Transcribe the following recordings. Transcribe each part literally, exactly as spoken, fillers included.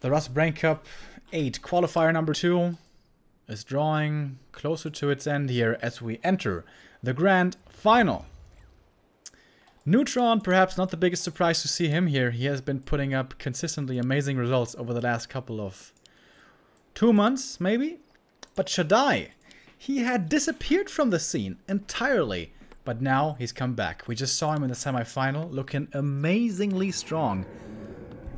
The Rus Brain Cup eight qualifier number two is drawing closer to its end here as we enter the grand final. Neutron, perhaps not the biggest surprise to see him here. He has been putting up consistently amazing results over the last couple of two months, maybe. But Shadai, he had disappeared from the scene entirely, but now he's come back. We just saw him in the semi-final, looking amazingly strong.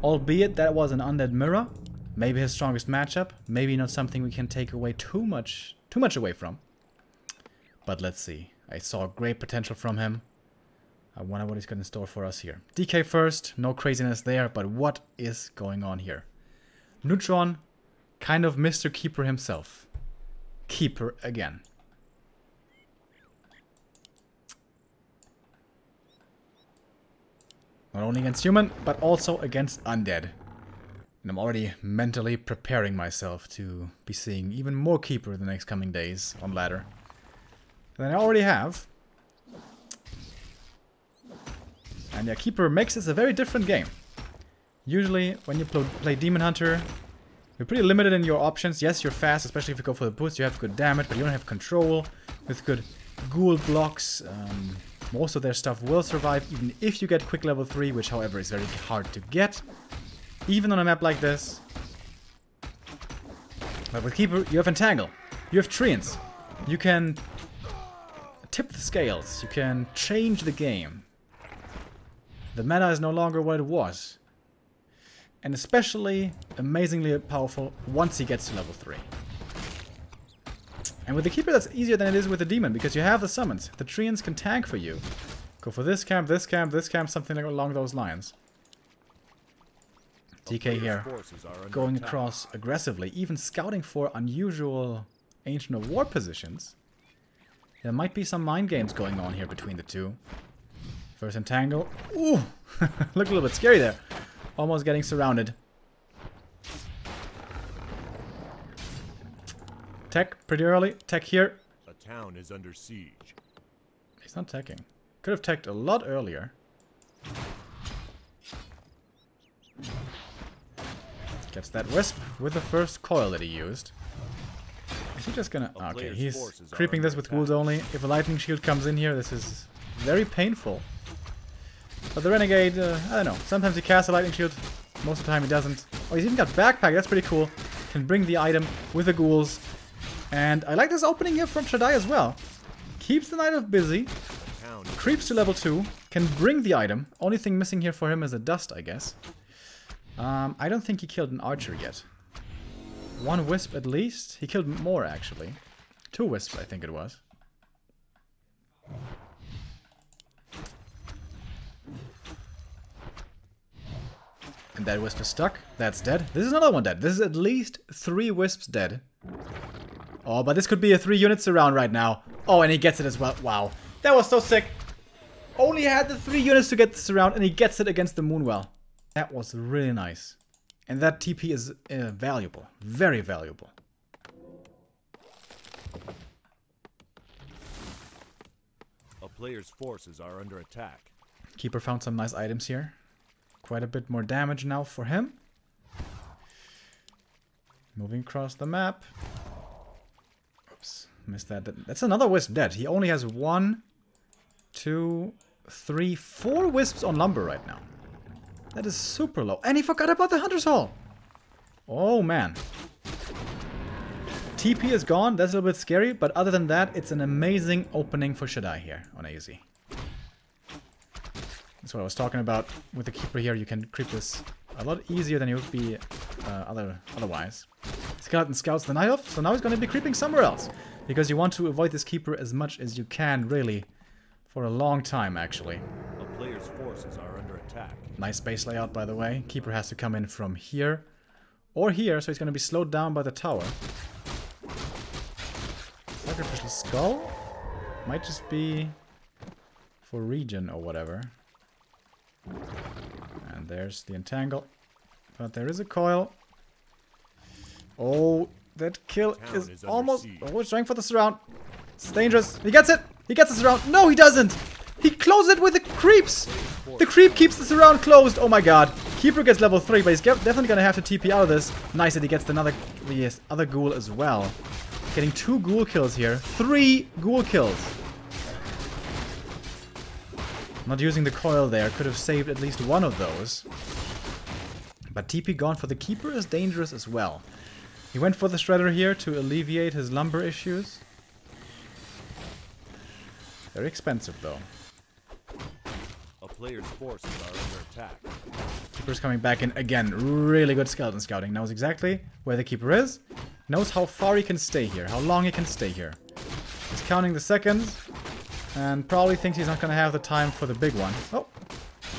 Albeit that was an undead mirror, maybe his strongest matchup, maybe not something we can take away too much, too much away from. But let's see. I saw great potential from him. I wonder what he's got in store for us here. D K first, no craziness there, but what is going on here? Neutron, kind of Mister Keeper himself. Keeper again. Not only against human, but also against undead. And I'm already mentally preparing myself to be seeing even more Keeper the next coming days on ladder than I already have. And yeah, Keeper makes this a very different game. Usually when you play Demon Hunter, you're pretty limited in your options. Yes, you're fast, especially if you go for the boost, you have good damage, but you don't have control with good ghoul blocks. Um, most of their stuff will survive, even if you get quick level three, which however is very hard to get, even on a map like this. But with Keeper, you have Entangle, you have Treants, you can tip the scales, you can change the game. The meta is no longer what it was. And especially amazingly powerful once he gets to level three. And with the Keeper, that's easier than it is with the Demon, because you have the summons. The Treants can tank for you. Go for this camp, this camp, this camp, something along those lines. D K here, going across aggressively, even scouting for unusual Ancient of War positions. There might be some mind games going on here between the two. First Entangle. Ooh! Looked a little bit scary there. Almost getting surrounded. Tech pretty early. Tech here. The town is under siege. He's not teching. Could have teched a lot earlier. Gets that wisp with the first coil that he used. Is he just gonna... Okay, he's creeping this with ghouls only. If a lightning shield comes in here, this is very painful. But the Renegade, uh, I don't know, sometimes he casts a lightning shield, most of the time he doesn't. Oh, he's even got backpack, that's pretty cool. Can bring the item with the ghouls. And I like this opening here from Shadai as well. Keeps the Knight of busy, creeps to level two, can bring the item. Only thing missing here for him is the dust, I guess. Um, I don't think he killed an archer yet. One wisp at least. He killed more, actually. Two wisps, I think it was. And that wisp is stuck. That's dead. This is another one dead. This is at least three wisps dead. Oh, but this could be a three unit surround right now. Oh, and he gets it as well. Wow. That was so sick. Only had the three units to get the surround, and he gets it against the Moonwell. That was really nice. And that T P is uh, valuable. Very valuable. A player's forces are under attack. Keeper found some nice items here. Quite a bit more damage now for him. Moving across the map. Oops, missed that. That's another wisp dead. He only has one, two, three, four wisps on lumber right now. That is super low. And he forgot about the Hunter's Hall. Oh man. T P is gone. That's a little bit scary. But other than that, it's an amazing opening for Shadai here on A Z. That's what I was talking about with the Keeper here. You can creep this a lot easier than you would be uh, other, otherwise. Skeleton scouts the Knight off, so now he's going to be creeping somewhere else. Because you want to avoid this Keeper as much as you can, really. For a long time, actually. A player's forces are under attack. Nice base layout, by the way. Keeper has to come in from here or here, so he's going to be slowed down by the tower. Sacrificial Skull? Might just be for region or whatever. And there's the Entangle. But there is a coil. Oh, that kill is, is almost... Oh, he's trying for the surround. It's dangerous. He gets it! He gets the surround. No, he doesn't! He closes it with the creeps! The creep keeps the surround closed! Oh my god. Keeper gets level three, but he's definitely going to have to T P out of this. Nice that he gets another, yes, other ghoul as well. Getting two ghoul kills here. Three ghoul kills. Not using the coil there. Could have saved at least one of those. But T P gone for the Keeper is dangerous as well. He went for the Shredder here to alleviate his lumber issues. Very expensive, though. A player's forces are under attack. Keeper's coming back in again. Really good skeleton scouting. Knows exactly where the Keeper is. Knows how far he can stay here. How long he can stay here. He's counting the seconds. And probably thinks he's not going to have the time for the big one. Oh,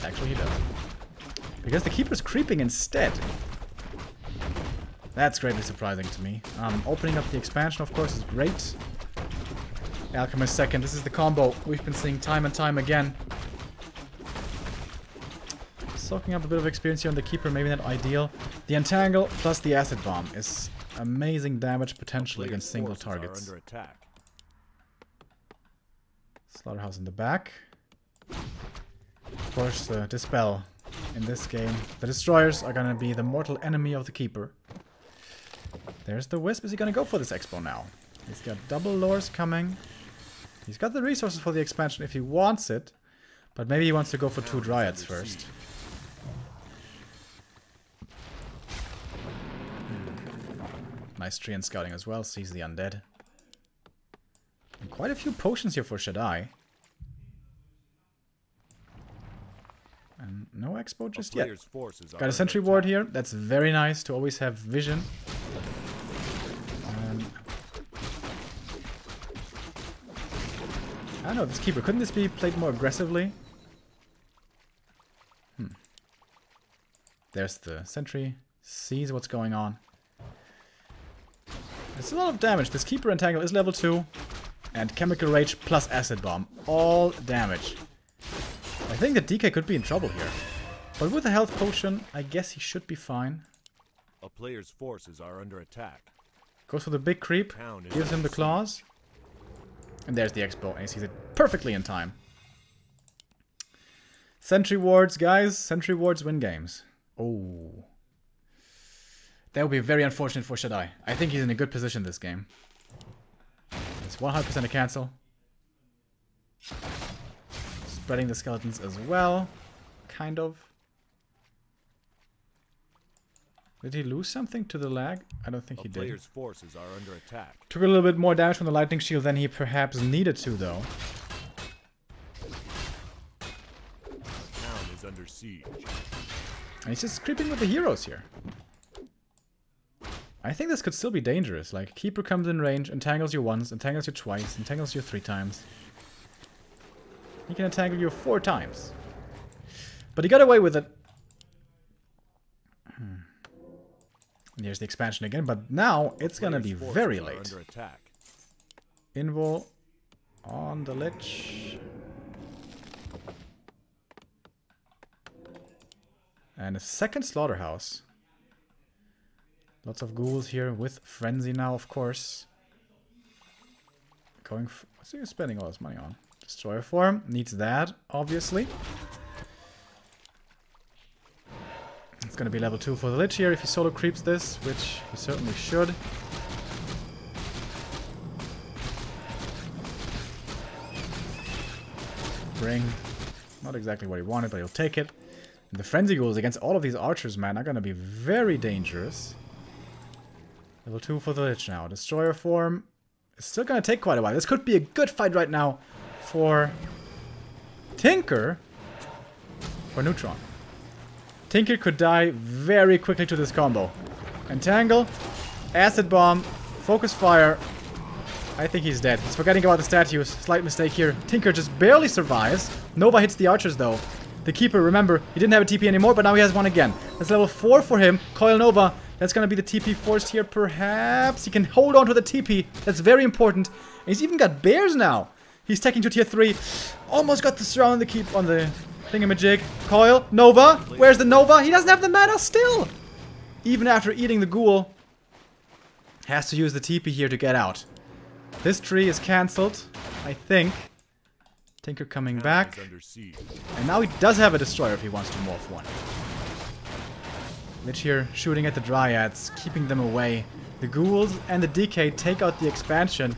actually he does. Because the Keeper's creeping instead. That's greatly surprising to me. Um, opening up the expansion, of course, is great. Alchemist second. This is the combo we've been seeing time and time again. Soaking up a bit of experience here on the Keeper, maybe not ideal. The Entangle plus the Acid Bomb is amazing damage potentially against single targets. Slaughterhouse in the back. Of course, the uh, Dispel in this game. The Destroyers are going to be the mortal enemy of the Keeper. There's the Wisp. Is he going to go for this Expo now? He's got double lures coming. He's got the resources for the expansion if he wants it, but maybe he wants to go for two Dryads first. Hmm. Nice tree and scouting as well, sees the undead. And quite a few potions here for Shadai. And no Expo just yet. Got a sentry ward here, that's very nice to always have vision. I don't know, this Keeper. Couldn't this be played more aggressively? Hmm. There's the sentry. Sees what's going on. It's a lot of damage. This Keeper Entangle is level two. And Chemical Rage plus Acid Bomb. All damage. I think the D K could be in trouble here. But with a health potion, I guess he should be fine. A player's forces are under attack. Goes for the big creep. Gives him the claws. And there's the Expo, and he sees it perfectly in time. Sentry wards, guys. Sentry wards win games. Oh. That would be very unfortunate for Shadai. I think he's in a good position this game. It's one hundred percent a cancel. Spreading the skeletons as well. Kind of. Did he lose something to the lag? I don't think he did. Player's forces are under attack. Took a little bit more damage from the lightning shield than he perhaps needed to, though. Town is under siege. And he's just creeping with the heroes here. I think this could still be dangerous. Like, Keeper comes in range, entangles you once, entangles you twice, entangles you three times. He can entangle you four times. But he got away with it. Hmm. Here's the expansion again, but now it's going to be very late. Invol on the Lich. And a second Slaughterhouse. Lots of ghouls here with Frenzy now, of course. Going for, what's he spending all his money on? Destroyer form. Needs that, obviously. It's going to be level two for the Lich here if he solo creeps this, which he certainly should. Bring. Not exactly what he wanted, but he'll take it. And the Frenzy Ghouls against all of these archers, man, are going to be very dangerous. Level two for the Lich now. Destroyer form is still going to take quite a while. This could be a good fight right now for Tinker for Neutron. Tinker could die very quickly to this combo. Entangle, Acid Bomb, Focus Fire. I think he's dead. He's forgetting about the statues. Slight mistake here. Tinker just barely survives. Nova hits the archers though. The Keeper, remember, he didn't have a T P anymore, but now he has one again. That's level four for him. Coil Nova. That's going to be the T P forced here, perhaps. He can hold on to the T P. That's very important. And he's even got bears now. He's taking to tier three. Almost got the surround on the keep on the... Thingamajig. Coil. Nova. Where's the Nova? He doesn't have the mana still! Even after eating the ghoul. Has to use the T P here to get out. This tree is cancelled, I think. Tinker coming back. And now he does have a destroyer if he wants to morph one. Mitch here shooting at the dryads, keeping them away. The ghouls and the D K take out the expansion.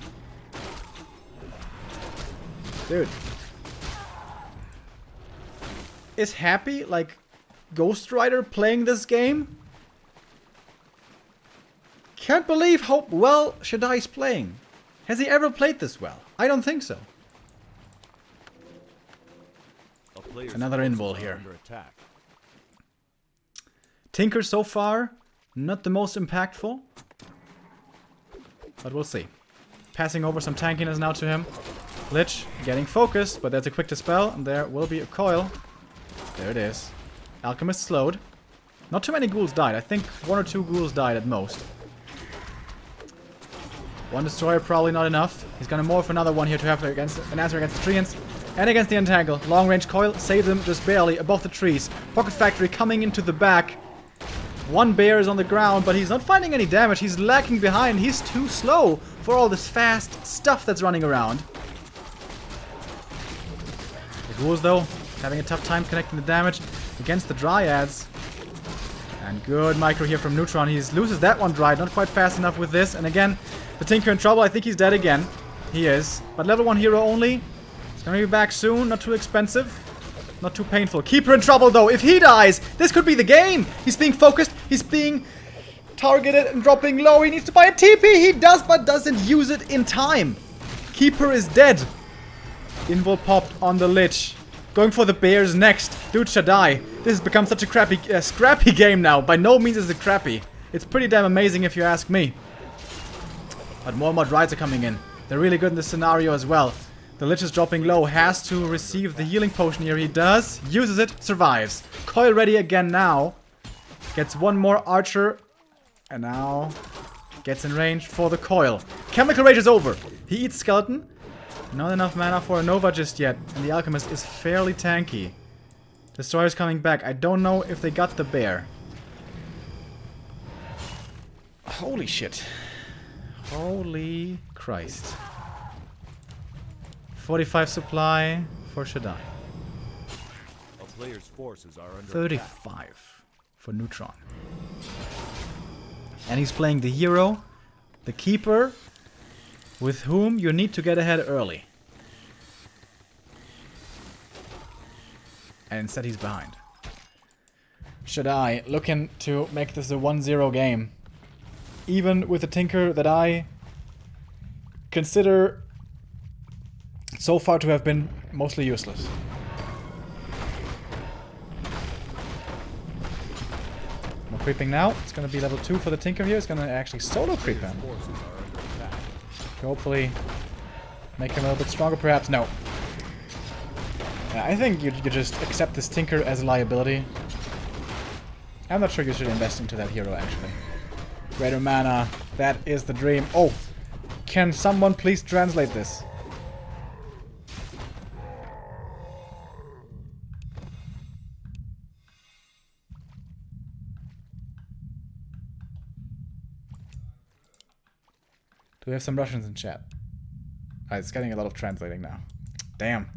Dude. Is Happy, like, Ghost Rider playing this game? Can't believe how well Shadai's playing. Has he ever played this well? I don't think so. Another invul here. Attack. Tinker so far, not the most impactful. But we'll see. Passing over some tankiness now to him. Lich getting focused, but that's a quick dispel, and there will be a coil. There it is. Alchemist slowed. Not too many ghouls died. I think one or two ghouls died at most. One destroyer probably not enough. He's gonna morph another one here to have against, an answer against the treants. And against the entangle. Long range coil saves them just barely above the trees. Pocket Factory coming into the back. One bear is on the ground, but he's not finding any damage. He's lacking behind. He's too slow for all this fast stuff that's running around. The ghouls, though, having a tough time connecting the damage against the dryads. And good micro here from Neutron. He loses that one dry. Not quite fast enough with this. And again, the Tinker in trouble. I think he's dead again. He is. But level one hero only. Gonna be back soon, not too expensive, not too painful. Keeper in trouble though, if he dies, this could be the game! He's being focused, he's being targeted and dropping low, he needs to buy a T P, he does, but doesn't use it in time. Keeper is dead. Invul popped on the Lich. Going for the bears next, dude Shadai. This has become such a crappy, uh, scrappy game now, by no means is it crappy. It's pretty damn amazing if you ask me. But more mod rides are coming in, they're really good in this scenario as well. The Lich is dropping low, has to receive the healing potion here, he does, uses it, survives. Coil ready again now, gets one more archer, and now gets in range for the coil. Chemical Rage is over, he eats Skeleton, not enough mana for a Nova just yet, and the Alchemist is fairly tanky. Destroyer is coming back, I don't know if they got the bear. Holy shit. Holy Christ. forty-five supply for Shadai. A player's forces are under thirty-five attack. For Neutron. And he's playing the hero, the keeper, with whom you need to get ahead early. And instead he's behind. Shadai looking to make this a one zero game. Even with the Tinker that I consider so far to have been mostly useless. More creeping now. It's going to be level two for the Tinker here. It's going to actually solo creep him. Hopefully make him a little bit stronger perhaps. No. Yeah, I think you, you just accept this Tinker as a liability. I'm not sure you should invest into that hero actually. Greater mana. That is the dream. Oh! Can someone please translate this? Do we have some Russians in chat? Oh, it's getting a lot of translating now. Damn.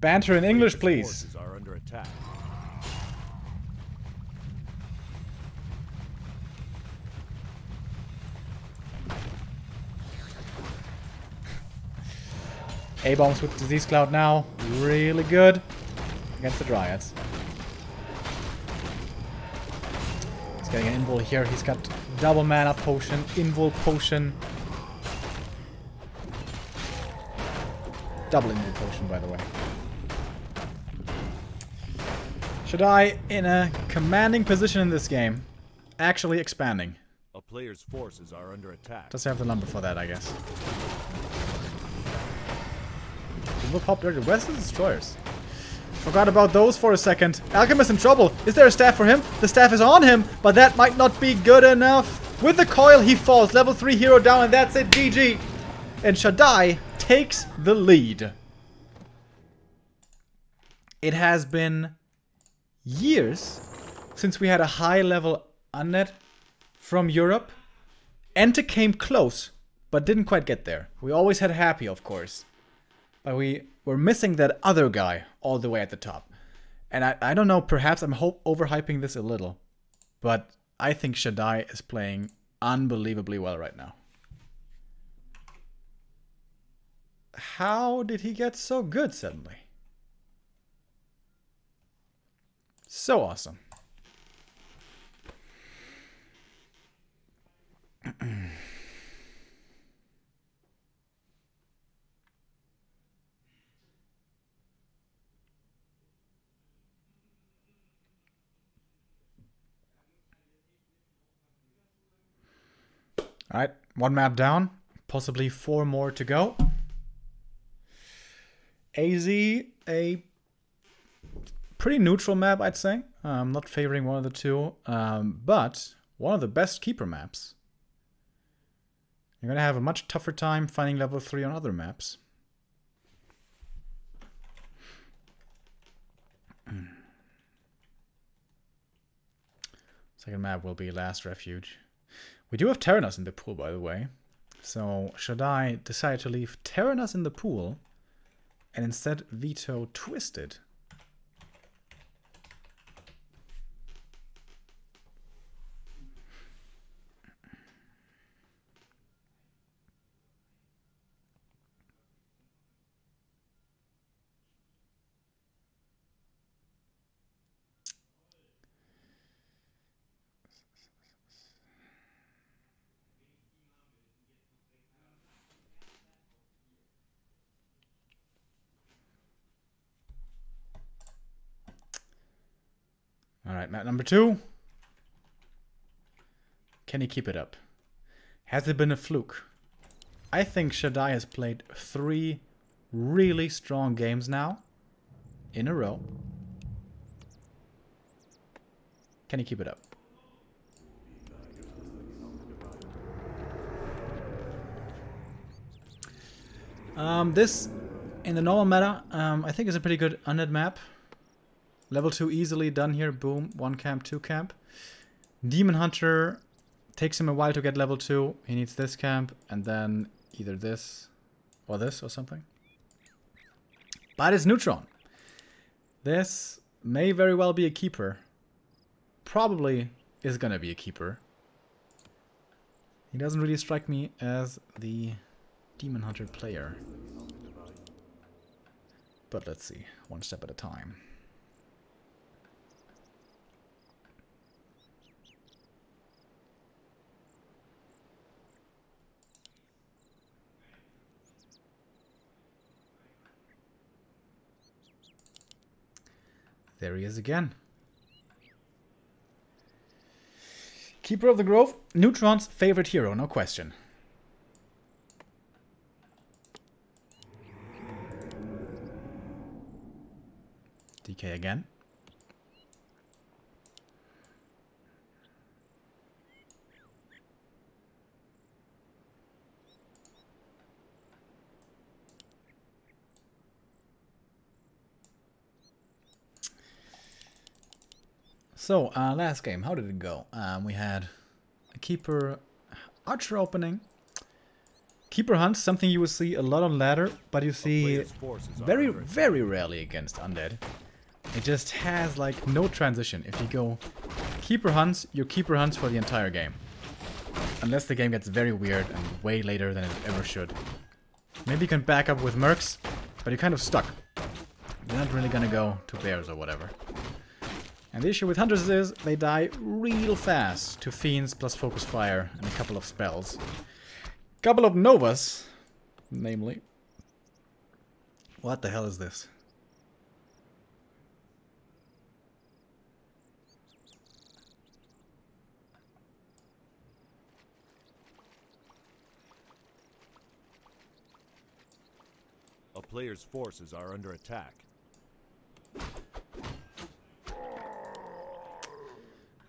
Banter in English, please. Are under attack. A-bombs with Disease Cloud now. Really good. Against the Dryads. He's getting an invul here. He's got double mana potion, invul potion. Double invul potion, by the way. Shadai in a commanding position in this game. Actually expanding. A player's forces are under attack. Does have the number for that, I guess. Invul pop dirty. Where's the destroyers? Forgot about those for a second. Alchemist in trouble. Is there a staff for him? The staff is on him, but that might not be good enough. With the coil, he falls. Level three hero down, and that's it. G G. And Shadai takes the lead. It has been years since we had a high-level unnet from Europe. Ente came close, but didn't quite get there. We always had Happy, of course. But we were missing that other guy all the way at the top. And I, I don't know, perhaps I'm hope overhyping this a little. But I think Shadai is playing unbelievably well right now. How did he get so good suddenly? So awesome. All right, one map down, possibly four more to go. A Z, a pretty neutral map, I'd say. I'm not favoring one of the two, um, but one of the best keeper maps. You're going to have a much tougher time finding level three on other maps. Second map will be Last Refuge. We do have Terranas in the pool, by the way. So Shadai decided to leave Terranas in the pool and instead veto Twisted. Alright, map number two. Can he keep it up? Has it been a fluke? I think Shadai has played three really strong games now in a row. Can he keep it up? Um, this, in the normal meta, um, I think is a pretty good undead map. Level two easily done here, boom, one camp, two camp. Demon Hunter takes him a while to get level two. He needs this camp and then either this or this or something. But it's Neutron. This may very well be a keeper. Probably is gonna be a keeper. He doesn't really strike me as the Demon Hunter player. But let's see, one step at a time. There he is again. Keeper of the Grove, Neutron's favorite hero, no question. D K again. So, uh, last game, how did it go? Um, we had a Keeper Archer opening. Keeper Hunt, something you will see a lot on ladder, but you see very, very rarely against Undead. It just has, like, no transition. If you go Keeper Hunts, your Keeper Hunts for the entire game. Unless the game gets very weird and way later than it ever should. Maybe you can back up with Mercs, but you're kind of stuck. You're not really gonna go to Bears or whatever. And the issue with Hunters is they die real fast to Fiends plus Focus Fire and a couple of spells. Couple of Novas, namely. What the hell is this? A player's forces are under attack.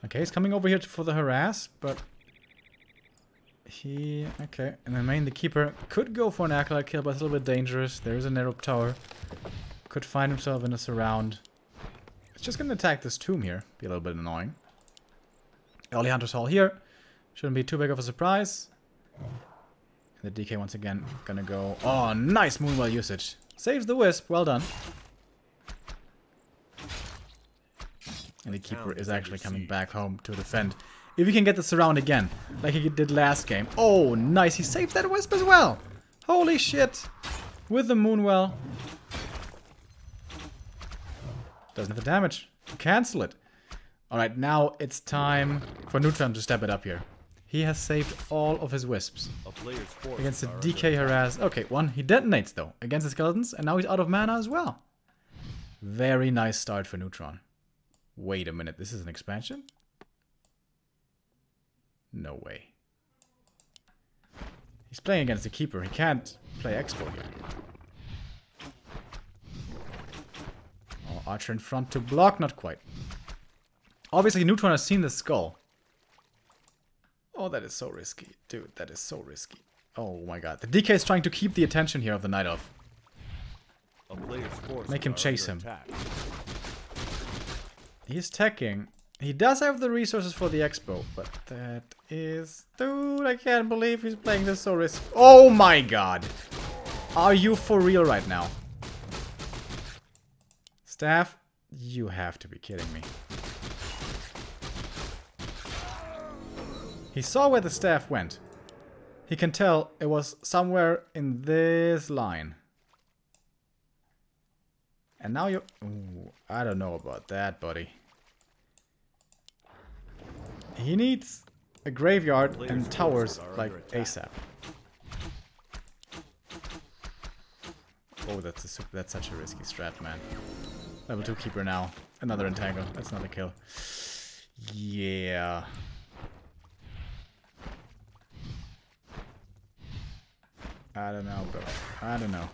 Okay, he's coming over here for the harass, but he... Okay, and the main, the keeper, could go for an acolyte kill, but it's a little bit dangerous. There is a narrow tower. Could find himself in a surround. It's just going to attack this tomb here. Be a little bit annoying. Early Hunter's Hall here. Shouldn't be too big of a surprise. And the D K once again going to go... Oh, nice Moonwell usage. Saves the Wisp. Well done. And the Keeper is actually coming back home to defend. If he can get the surround again, like he did last game. Oh, nice. He saved that Wisp as well. Holy shit. With the Moonwell. Doesn't have the damage. Cancel it. Alright, now it's time for Neutron to step it up here. He has saved all of his Wisps. Against the D K harass. Okay, one. He detonates, though, against the Skeletons. And now he's out of mana as well. Very nice start for Neutron. Wait a minute. This is an expansion? No way. He's playing against the Keeper. He can't play Expo here. Oh, Archer in front to block. Not quite. Obviously, Neutron has seen the skull. Oh, that is so risky. Dude, that is so risky. Oh my god. The D K is trying to keep the attention here of the Night Elf. Make him chase him. He's teching. He does have the resources for the Expo, but that is... Dude, I can't believe he's playing this so risky. Oh my god! Are you for real right now? Staff, you have to be kidding me. He saw where the staff went. He can tell it was somewhere in this line. And now you... Ooh, I don't know about that, buddy. He needs a graveyard and towers like ASAP. Oh, that's a super, that's such a risky strat, man. Level two Keeper now. Another entangle. That's not a kill. Yeah. I don't know, bro. I don't know.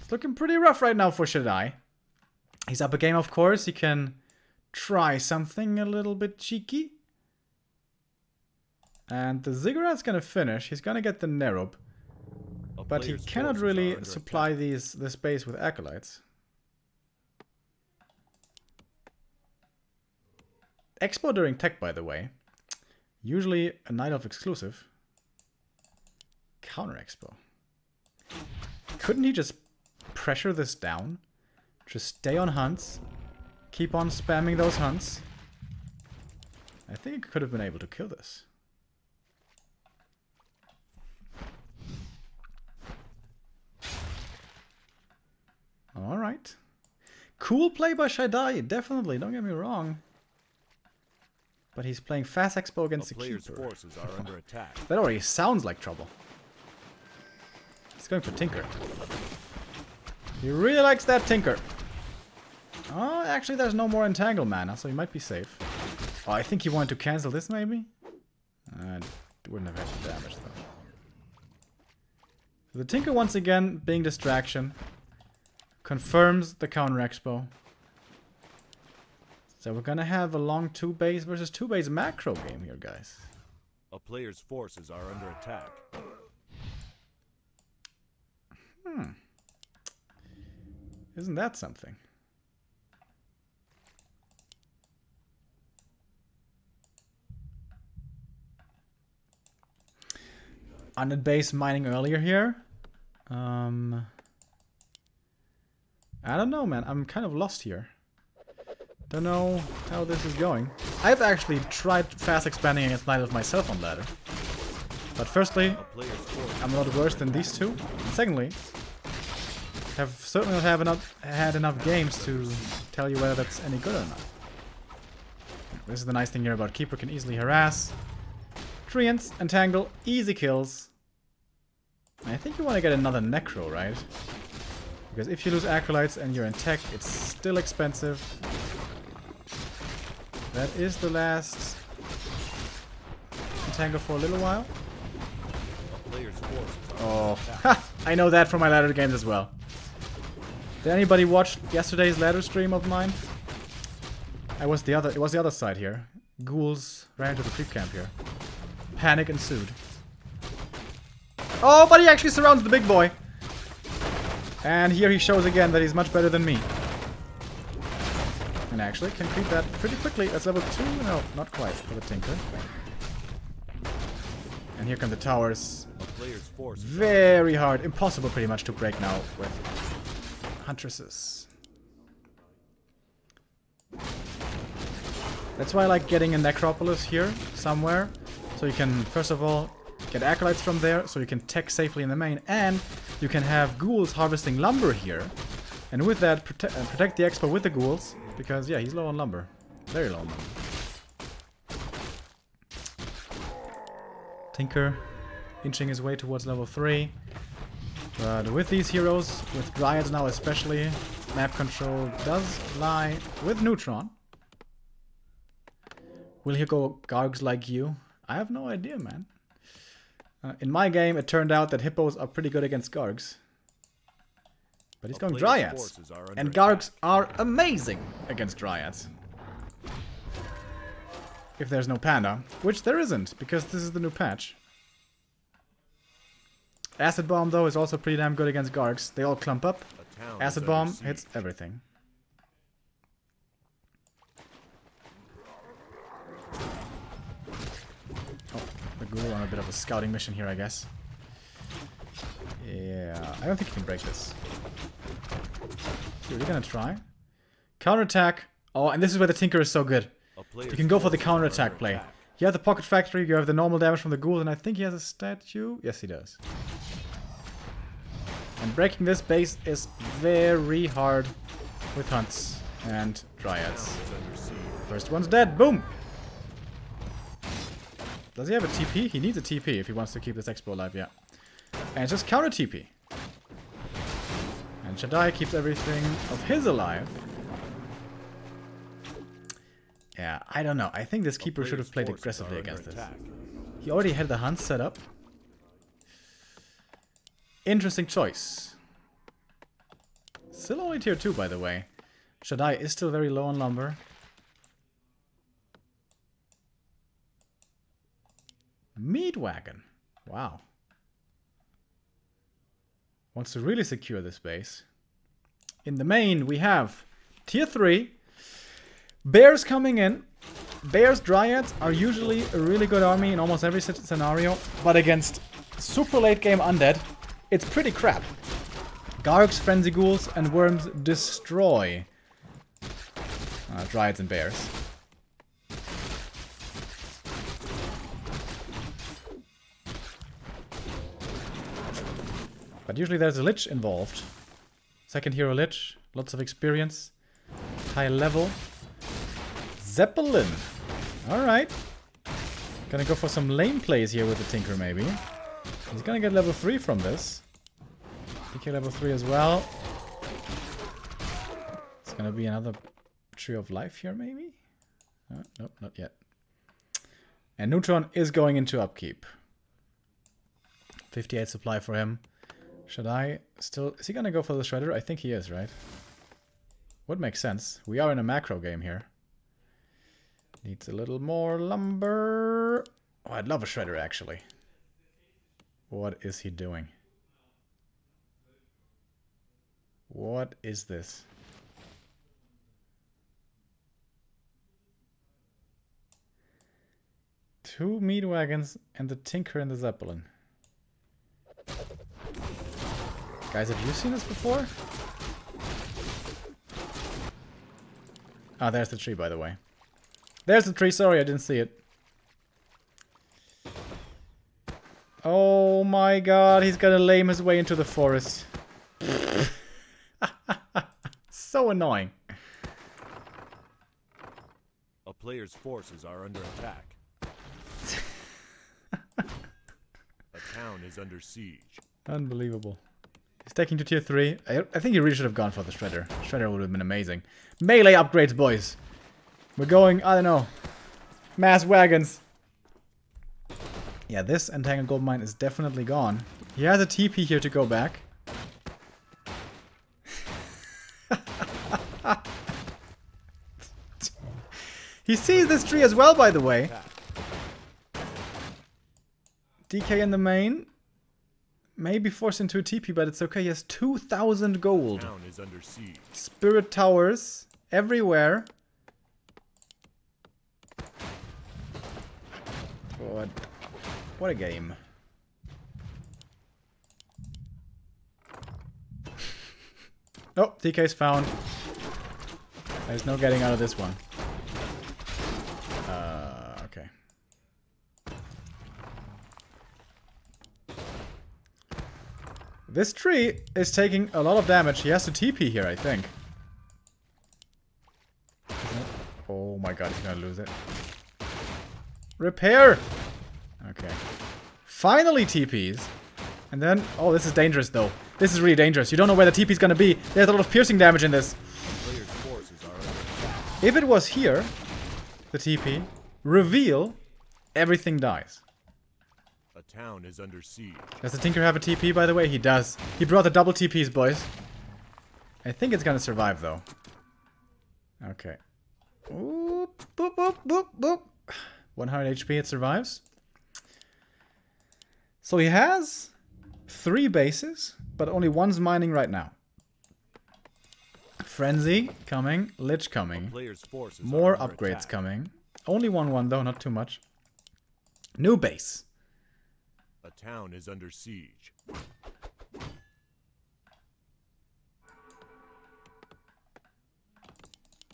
It's looking pretty rough right now for Shadai. He's up a game, of course. He can try something a little bit cheeky. And the Ziggurat's gonna finish. He's gonna get the Nerob. But he cannot really supply these the space with Acolytes. Expo during tech, by the way. Usually a Night Elf exclusive. Counter Expo. Couldn't he just pressure this down? Just stay on hunts. Keep on spamming those hunts. I think it could have been able to kill this. Alright. Cool play by Shadai, definitely, don't get me wrong. But he's playing fast Expo against the Keeper. Are under attack. That already sounds like trouble. He's going for Tinker. He really likes that Tinker. Oh, actually there's no more entangle mana, so he might be safe. Oh, I think he wanted to cancel this, maybe? Uh, wouldn't have had the damage, though. The Tinker, once again, being distraction, confirms the counter Expo. So we're gonna have a long two base versus two base macro game here, guys. A player's forces are under attack. Hmm. Isn't that something? Unit base mining earlier here. Um, I don't know, man. I'm kind of lost here. Don't know how this is going. I've actually tried fast expanding against Night Elf myself on ladder. But firstly, I'm not worse than these two. And secondly, have certainly not have enough, had enough games to tell you whether that's any good or not. This is the nice thing here about Keeper, can easily harass. Treants, entangle, easy kills. I think you want to get another Necro, right? Because if you lose Acolytes and you're in tech, it's still expensive. That is the last entangle for a little while. Oh, ha! I know that from my ladder games as well. Did anybody watch yesterday's ladder stream of mine? I was the other. It was the other side here. Ghouls ran into the creep camp here. Panic ensued. Oh, but he actually surrounds the big boy. And here he shows again that he's much better than me. And actually can creep that pretty quickly. That's level two. No, not quite for the Tinker. And here come the towers. Very hard. Impossible pretty much to break now with Huntresses. That's why I like getting a necropolis here somewhere. So you can, first of all, get acolytes from there, so you can tech safely in the main, and you can have ghouls harvesting lumber here. And with that, prote uh, protect the expo with the ghouls, because, yeah, he's low on lumber. Very low on lumber. Tinker inching his way towards level three. But with these heroes, with Dryads now especially, map control does lie with Neutron. Will he go Gargs like you? I have no idea, man. Uh, in my game, it turned out that hippos are pretty good against Gargs. But he's going Dryads. And Gargs are amazing against Dryads. If there's no Panda. Which there isn't, because this is the new patch. Acid Bomb, though, is also pretty damn good against Gargs. They all clump up. Acid Bomb hits everything. We're on a bit of a scouting mission here, I guess. Yeah, I don't think you can break this. Dude, you're gonna try. Counterattack. Oh, and this is where the Tinker is so good. You can go for the counterattack play. You have the Pocket Factory, you have the normal damage from the ghoul, and I think he has a statue. Yes, he does. And breaking this base is very hard with hunts and dryads. First one's dead. Boom! Does he have a T P? He needs a T P if he wants to keep this expo alive, yeah. And just counter T P. And Shadai keeps everything of his alive. Yeah, I don't know. I think this keeper should have played aggressively against this. He already had the hunt set up. Interesting choice. Still only tier two, by the way. Shadai is still very low on lumber. Meat wagon. Wow. Wants to really secure this base. In the main, we have tier three. Bears coming in. Bears, Dryads are usually a really good army in almost every scenario, but against super late game undead, it's pretty crap. Gargs, Frenzy Ghouls, and Worms destroy uh, Dryads and Bears. But usually there's a Lich involved. Second hero Lich, lots of experience, high level. Zeppelin! Alright. Gonna go for some lane plays here with the Tinker maybe. He's gonna get level three from this. P K level three as well. It's gonna be another Tree of Life here maybe? Oh, nope, not yet. And Neutron is going into upkeep. fifty-eight supply for him. Should I still... Is he gonna go for the Shredder? I think he is, right? Would make sense. We are in a macro game here. Needs a little more lumber. Oh, I'd love a Shredder, actually. What is he doing? What is this? Two meat wagons and the Tinker and the Zeppelin. Guys, have you seen this before? Ah, oh, there's the tree, by the way. There's the tree, sorry, I didn't see it. Oh my god, he's gonna lame his way into the forest. So annoying. A player's forces are under attack. A town is under siege. Unbelievable. He's taking to tier three. I, I think he really should have gone for the Shredder. Shredder would have been amazing. Melee upgrades, boys. We're going, I don't know, mass wagons. Yeah, this Entangled Gold Mine is definitely gone. He has a T P here to go back. He sees this tree as well, by the way. D K in the main. May be forced into a T P, but it's okay. He has two thousand gold. Town is under siege. Spirit towers everywhere. What? What a game! Oh, D K's found. There's no getting out of this one. Okay. This tree is taking a lot of damage. He has to T P here, I think. Oh my god, he's gonna lose it. Repair! Okay. Finally T Ps. And then... Oh, this is dangerous, though. This is really dangerous. You don't know where the T P is gonna be. There's a lot of piercing damage in this. If it was here, the T P, reveal, everything dies. A town is under siege. Does the Tinker have a T P, by the way? He does. He brought the double T Ps, boys. I think it's gonna survive, though. Okay. Oop, boop, boop, boop, boop. one hundred H P, it survives. So he has three bases, but only one's mining right now. Frenzy coming, Lich coming, more upgrades attack. coming. Only one one though, not too much. New base. A town is under siege.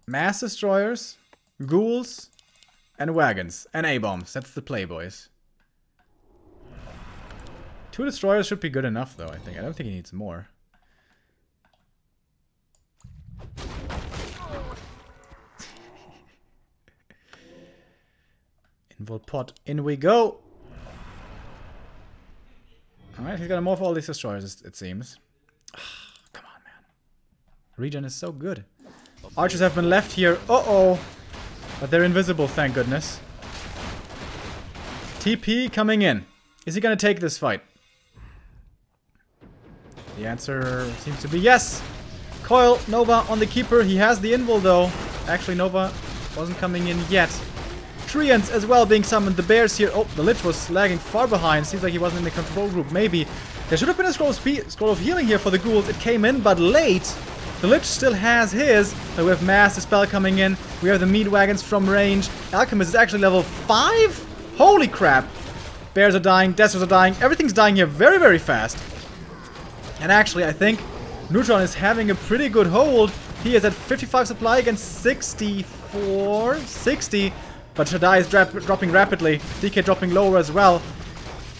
Mass destroyers, ghouls, and wagons, and A-bombs. That's the play, boys. Two destroyers should be good enough, though, I think. I don't think he needs more. Invul pot. In we go! Alright, he's gonna morph all these destroyers, it seems. Oh, come on, man. Regen is so good. Archers have been left here. Uh-oh! But they're invisible, thank goodness. T P coming in. Is he gonna take this fight? The answer seems to be yes! Coil, Nova on the Keeper. He has the invul, though. Actually, Nova wasn't coming in yet. Treants as well being summoned. The bears here. Oh, the Lich was lagging far behind. Seems like he wasn't in the control group. Maybe. There should have been a scroll of, scroll of healing here for the ghouls. It came in, but late. The Lich still has his. So we have Mass, the spell coming in. We have the meat wagons from range. Alchemist is actually level five? Holy crap. Bears are dying. Destros are dying. Everything's dying here very, very fast. And actually, I think Neutron is having a pretty good hold. He is at fifty-five supply against sixty-four. sixty. But Shadai is drop dropping rapidly. D K dropping lower as well.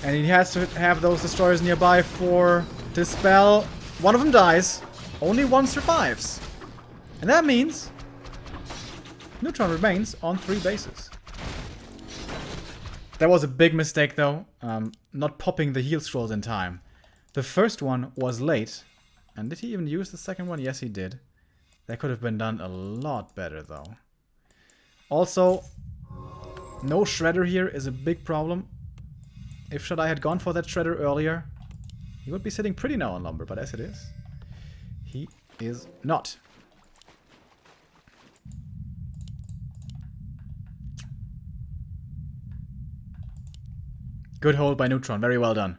And he has to have those destroyers nearby for Dispel. One of them dies. Only one survives. And that means Neutron remains on three bases. That was a big mistake, though, um, not popping the heal scrolls in time. The first one was late, and did he even use the second one? Yes, he did. That could have been done a lot better, though. Also, no Shredder here is a big problem. If Shadai had gone for that Shredder earlier, he would be sitting pretty now on Lumber, but as it is, he is not. Good hold by Neutron. Very well done.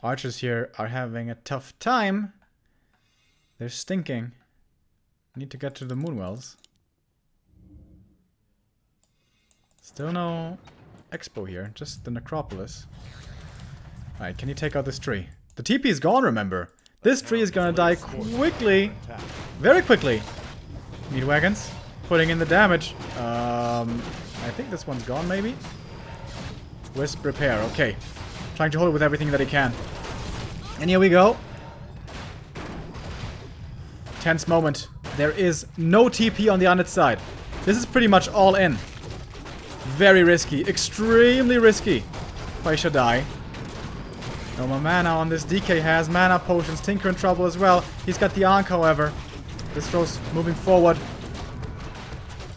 Archers here are having a tough time. They're stinking. Need to get to the Moonwells. Still no expo here. Just the Necropolis. Alright, can you take out this tree? The T P is gone, remember. This tree is gonna die quickly. Very quickly. Meat wagons. Putting in the damage. Um, I think this one's gone, maybe. Wisp repair, okay. Trying to hold it with everything that he can. And here we go. Tense moment. There is no T P on the unit side. This is pretty much all in. Very risky. Extremely risky. By Shadai. No more mana on this. D K has mana potions. Tinker in trouble as well. He's got the Ankh, however. This throws moving forward.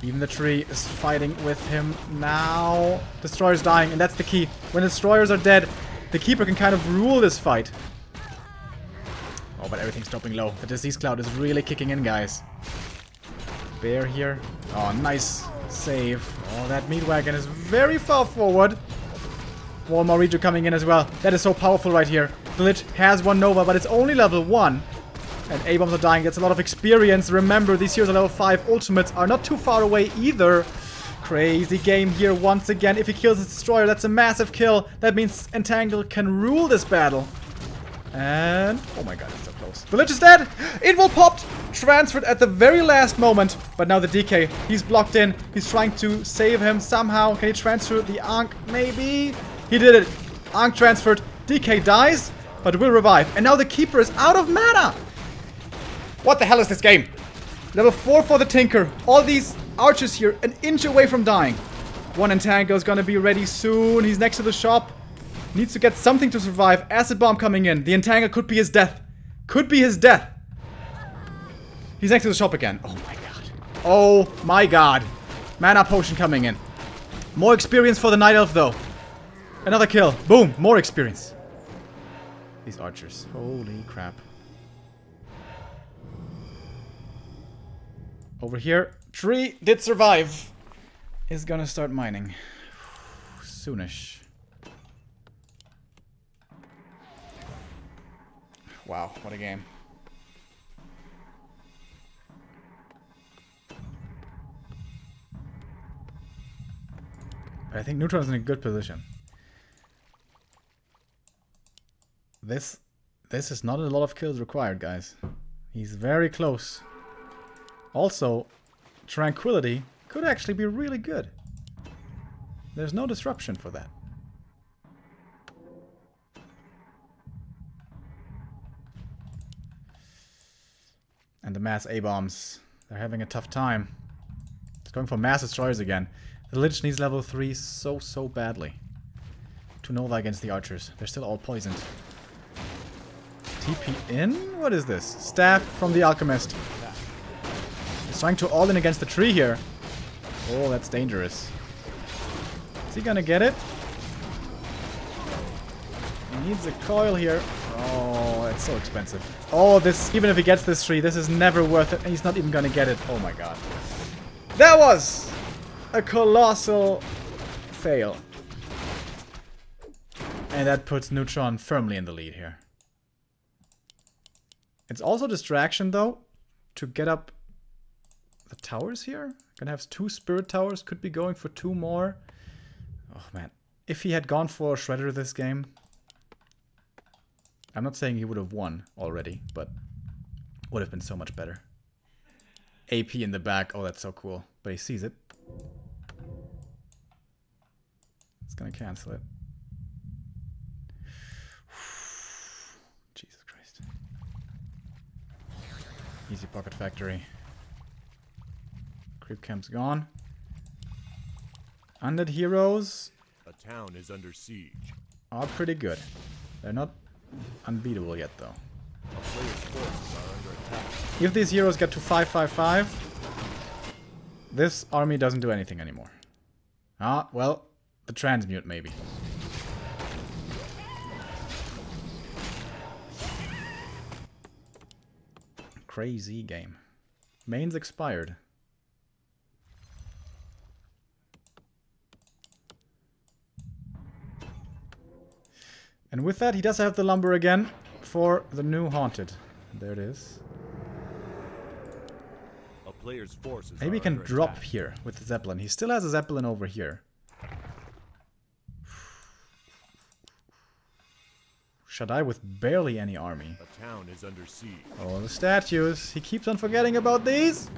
Even the tree is fighting with him now. Destroyer's dying, and that's the key. When destroyers are dead, the Keeper can kind of rule this fight. Oh, but everything's dropping low. The disease cloud is really kicking in, guys. Bear here. Oh, nice save. Oh, that meat wagon is very far forward. Wall Maurijo coming in as well. That is so powerful right here. The Lich has one Nova, but it's only level one. And A-bombs are dying, gets a lot of experience. Remember, these heroes are level five. Ultimates are not too far away either. Crazy game here once again. If he kills his destroyer, that's a massive kill. That means Entangle can rule this battle. And... oh my god, it's so close. kills. Village is dead! Invul popped! Transferred at the very last moment, but now the D K. He's blocked in. He's trying to save him somehow. Can he transfer the Ankh? Maybe? He did it. Ankh transferred. D K dies, but will revive. And now the Keeper is out of mana! What the hell is this game? Level four for the Tinker. All these archers here, an inch away from dying. One Entangle is gonna be ready soon. He's next to the shop. Needs to get something to survive. Acid Bomb coming in. The Entangle could be his death. Could be his death. He's next to the shop again. Oh my god. Oh my god. Mana Potion coming in. More experience for the Night Elf though. Another kill. Boom. More experience. These archers. Holy crap. Over here. Tree did survive. Is gonna start mining. Soonish. Wow, what a game. But I think Neutron's in a good position. This this is not a lot of kills required, guys. He's very close. Also, Tranquility could actually be really good. There's no disruption for that. And the mass A-bombs. They're having a tough time. It's going for mass destroyers again. The Lich needs level three so, so badly. To Nova against the archers. They're still all poisoned. T P in? What is this? Staff from the Alchemist. He's trying to all in against the tree here. Oh, that's dangerous. Is he gonna get it? He needs a coil here. Oh, that's so expensive. Oh, this, even if he gets this tree, this is never worth it. He's not even gonna get it. Oh my god. That was a colossal fail. And that puts Neutron firmly in the lead here. It's also distraction though, to get up the towers here. Gonna have two spirit towers, could be going for two more. Oh man, if he had gone for a shredder this game, I'm not saying he would have won already, but would have been so much better. A P in the back, oh that's so cool, but he sees it. It's gonna cancel it. Jesus Christ. Easy pocket factory. Creep camp's gone. Undead heroes. A town is under siege. Are pretty good. They're not unbeatable yet though. If these heroes get to five five five, this army doesn't do anything anymore. Ah, well, the transmute maybe. Crazy game. Main's expired. And with that, he does have the lumber again for the new haunted. There it is. A player's forces. Maybe he can drop attack here with the Zeppelin. He still has a Zeppelin over here. Shadai with barely any army. A town is under siege. Oh, the statues. He keeps on forgetting about these.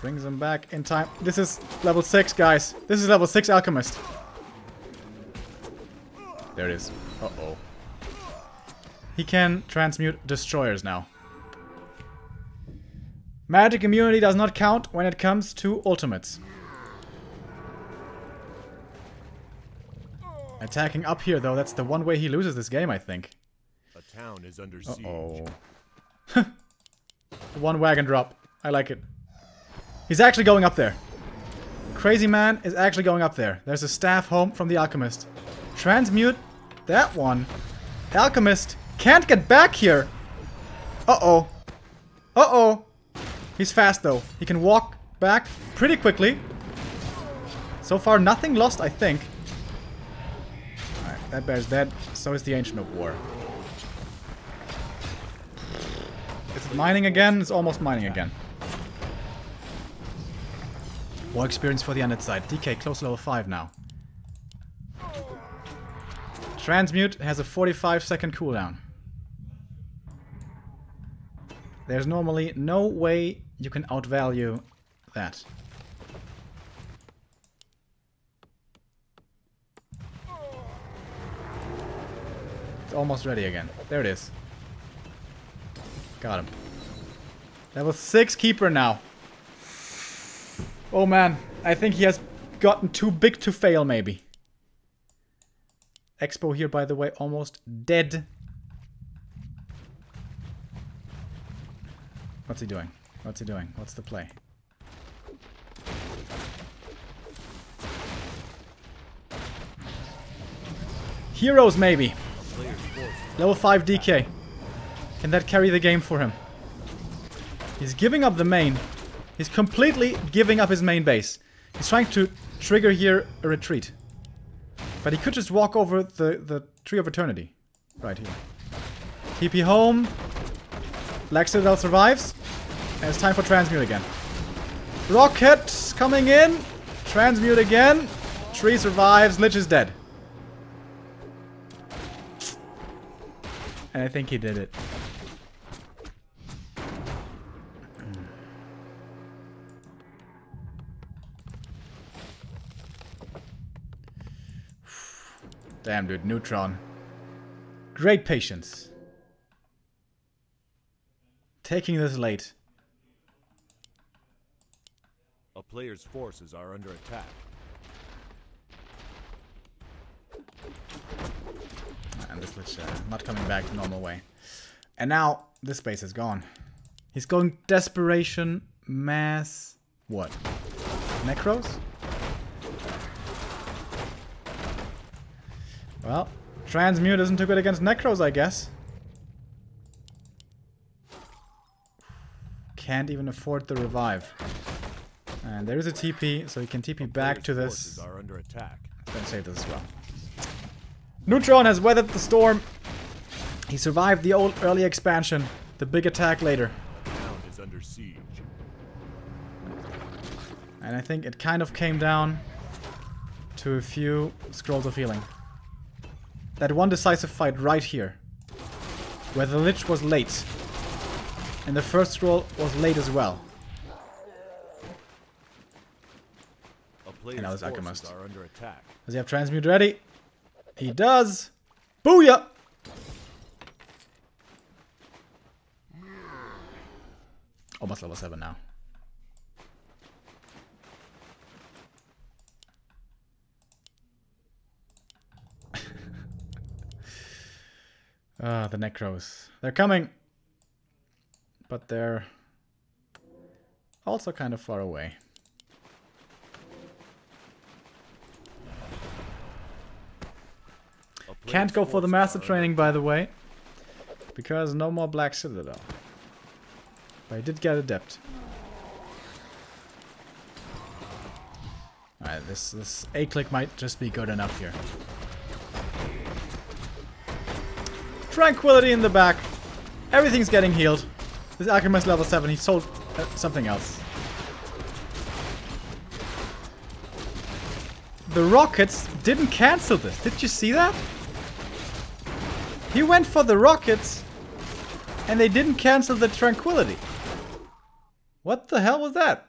Brings them back in time. This is level six, guys. This is level six Alchemist. There it is. Uh-oh. He can transmute destroyers now. Magic immunity does not count when it comes to ultimates. Attacking up here, though, that's the one way he loses this game, I think. A town is under siege. Uh-oh. One wagon drop. I like it. He's actually going up there. Crazy man is actually going up there. There's a staff home from the Alchemist. Transmute. That one. Alchemist can't get back here. Uh-oh. Uh-oh. He's fast, though. He can walk back pretty quickly. So far, nothing lost, I think. All right, that bear's dead. So is the Ancient of War. Is it mining again? It's almost mining again. War experience for the undead side. D K, close to level five now. Transmute has a forty-five second cooldown. There's normally no way you can outvalue that. It's almost ready again. There it is. Got him. Level six Keeper now. Oh man, I think he has gotten too big to fail maybe. Expo here, by the way, almost dead. What's he doing? What's he doing? What's the play? Heroes maybe. Level five D K. Can that carry the game for him? He's giving up the main. He's completely giving up his main base. He's trying to trigger here a retreat. But he could just walk over the, the Tree of Eternity. Right here. T P home. Black Citadel survives. And it's time for Transmute again. Rockets coming in. Transmute again. Tree survives. Lich is dead. And I think he did it. Damn, dude, Neutron. Great patience. Taking this late. A player's forces are under attack. And this Lich, uh, not coming back the normal way. And now, this space is gone. He's going Desperation, Mass... What? Necros? Well, Transmute isn't too good against Necros, I guess. Can't even afford the revive. And there is a T P, so he can T P back to this. Are under attack. Don't save this as well. Neutron has weathered the storm. He survived the old early expansion. The big attack later. Town is under siege. And I think it kind of came down to a few scrolls of healing. That one decisive fight right here, where the Lich was late, and the first scroll was late as well. And now this Alchemist. Does he have Transmute ready? He does! Booyah! Almost level seven now. Ah, uh, the Necros. They're coming! But they're also kind of far away. Can't go for the Master Training, by the way. Because no more Black Citadel. But I did get Adept. Alright, this, this A-click might just be good enough here. Tranquility in the back. Everything's getting healed. This Alchemist level seven, he sold uh, something else. The rockets didn't cancel this. Did you see that? He went for the rockets and they didn't cancel the Tranquility. What the hell was that?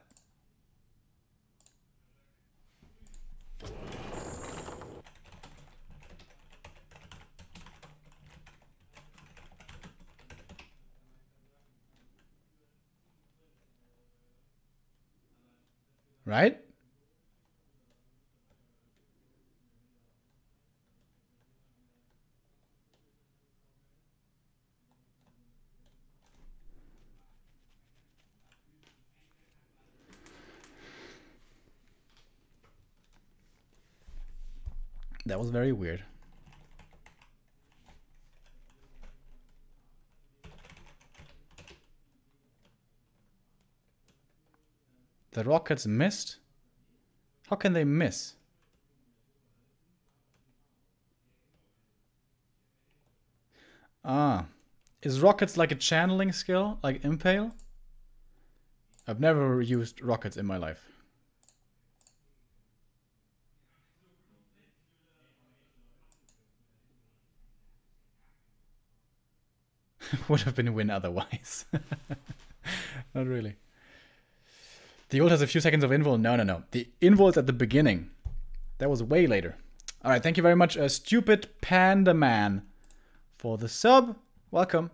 Right? That was very weird. The rockets missed? How can they miss? Ah. Is rockets like a channeling skill? Like Impale? I've never used rockets in my life. would have been a win otherwise. Not really. The old has a few seconds of invul. No, no, no. The invul's at the beginning. That was way later. All right, thank you very much, uh, Stupid Panda Man, for the sub. Welcome.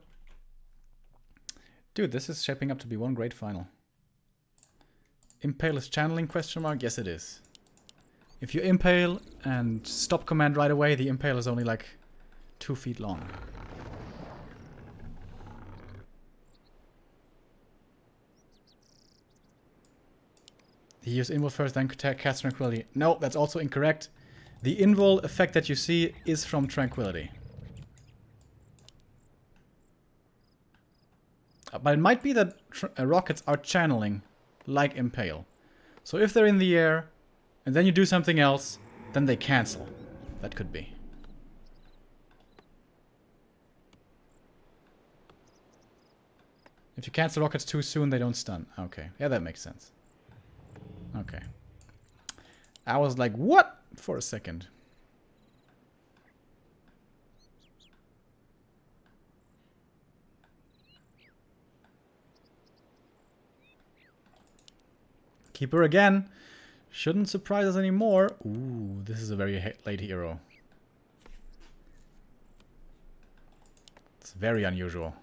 Dude, this is shaping up to be one great final. Impale is channeling, question mark? Yes, it is. If you impale and stop command right away, the impale is only like two feet long. He used invul first, then cast tranquility. No, that's also incorrect. The invul effect that you see is from tranquility. But it might be that uh, rockets are channeling like impale. So if they're in the air and then you do something else, then they cancel. That could be. If you cancel rockets too soon, they don't stun. Okay. Yeah, that makes sense. Okay. I was like, what? For a second. Keeper again. Shouldn't surprise us anymore. Ooh, this is a very late hero. It's very unusual.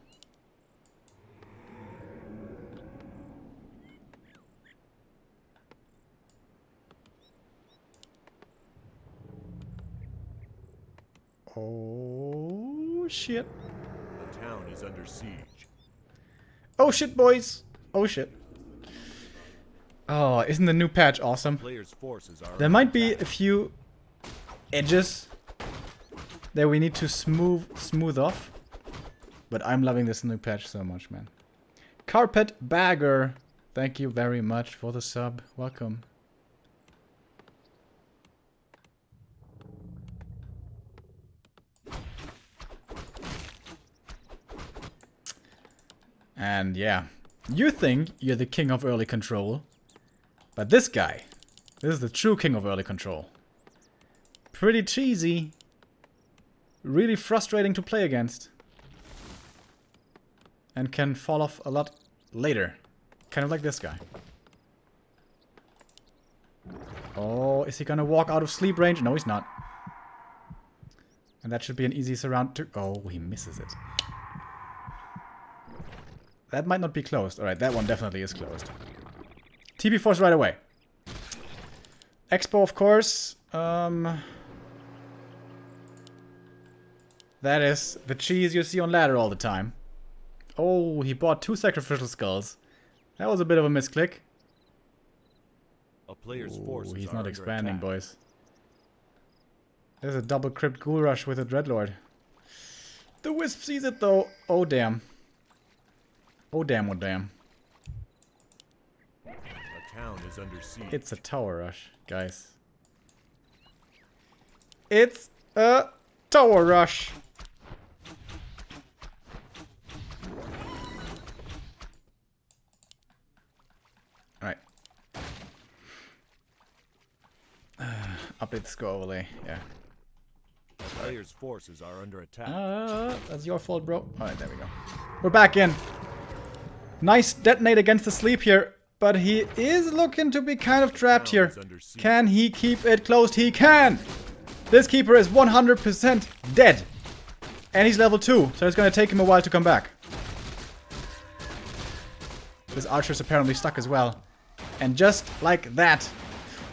Oh shit. The town is under siege. Oh shit, boys. Oh shit. Oh, isn't the new patch awesome? There might be a few edges that we need to smooth smooth off. But I'm loving this new patch so much, man. Carpet Bagger, thank you very much for the sub. Welcome. And yeah, you think you're the king of early control, but this guy, this is the true king of early control. Pretty cheesy, really frustrating to play against, and can fall off a lot later, kind of like this guy. Oh, is he gonna walk out of sleep range? No, he's not. And that should be an easy surround to... Oh, he misses it. That might not be closed. Alright, that one definitely is closed. T B Force right away. Expo, of course. Um, that is the cheese you see on ladder all the time. Oh, he bought two sacrificial skulls. That was a bit of a misclick. A player's force. He's not expanding, boys. There's a double crypt ghoul rush with a dreadlord. The wisp sees it though. Oh damn. Oh damn, oh damn. A town is under siege. It's a tower rush, guys. It's a tower rush. Alright. Uh, update the score overlay, yeah. The player's forces are under attack. Uh, that's your fault, bro. Alright, there we go. We're back in. Nice detonate against the sleep here, but he is looking to be kind of trapped here. Can he keep it closed? He can! This keeper is one hundred percent dead. And he's level two, so it's going to take him a while to come back. This archer's apparently stuck as well. And just like that.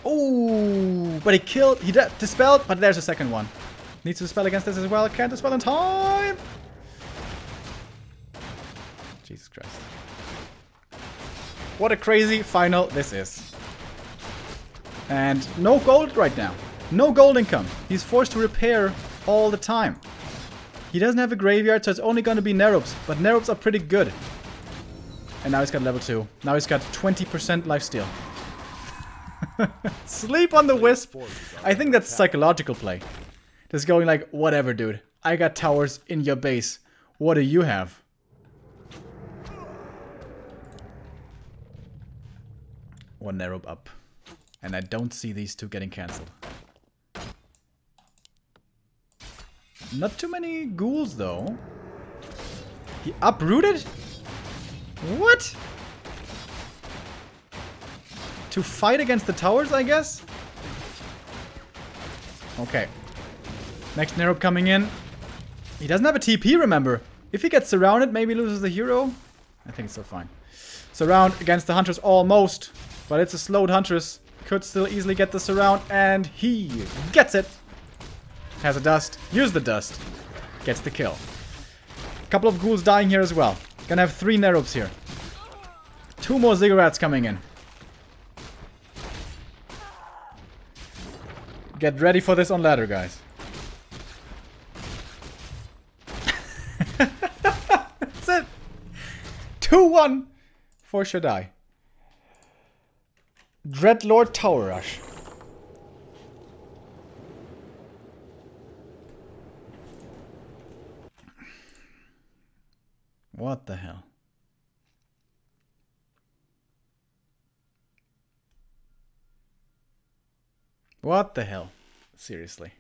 Oh, but he killed, he dispelled, but there's a second one. Needs to dispel against this as well. Can't dispel in time! Jesus Christ. What a crazy final this is. And no gold right now. No gold income. He's forced to repair all the time. He doesn't have a graveyard, so it's only going to be Nerops. But Nerops are pretty good. And now he's got level two. Now he's got twenty percent lifesteal. Sleep on the wisp. I think that's psychological play. Just going like, whatever, dude. I got towers in your base. What do you have? One Nerope up. And I don't see these two getting cancelled. Not too many ghouls though. He uprooted? What? To fight against the towers, I guess? Okay. Next Neutron coming in. He doesn't have a T P, remember. If he gets surrounded, maybe loses the hero. I think it's still fine. Surround against the Huntress almost. But it's a slowed Huntress. Could still easily get the surround. And he gets it. Has a dust. Use the dust. Gets the kill. Couple of ghouls dying here as well. Gonna have three Neutron here. Two more ziggurats coming in. Get ready for this on ladder, guys. That's it. two one for Shadai. Dreadlord Tower Rush. What the hell? What the hell? Seriously.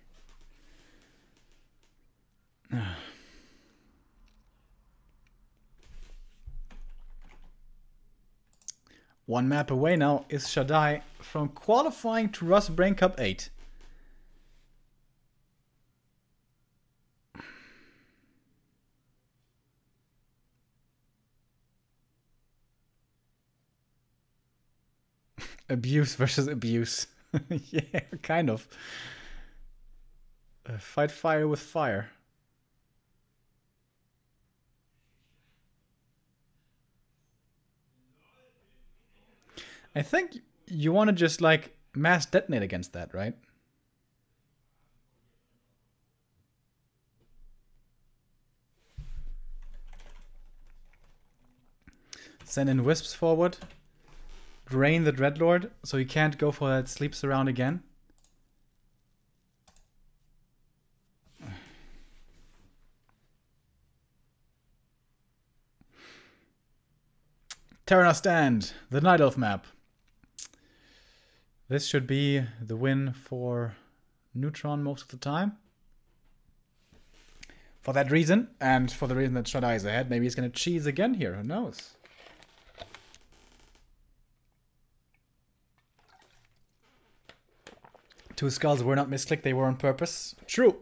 One map away now is Shadai from qualifying to Rus_Brain Cup eight. Abuse versus abuse. Yeah, kind of. Uh, fight fire with fire. I think you want to just, like, mass detonate against that, right? Send in wisps forward. Drain the Dreadlord, so you can't go for that sleep surround again. Terrana Stand, the Night Elf map. This should be the win for Neutron most of the time. For that reason, and for the reason that Shadai is ahead, maybe he's going to cheese again here, who knows? Two skulls were not misclicked, they were on purpose. True.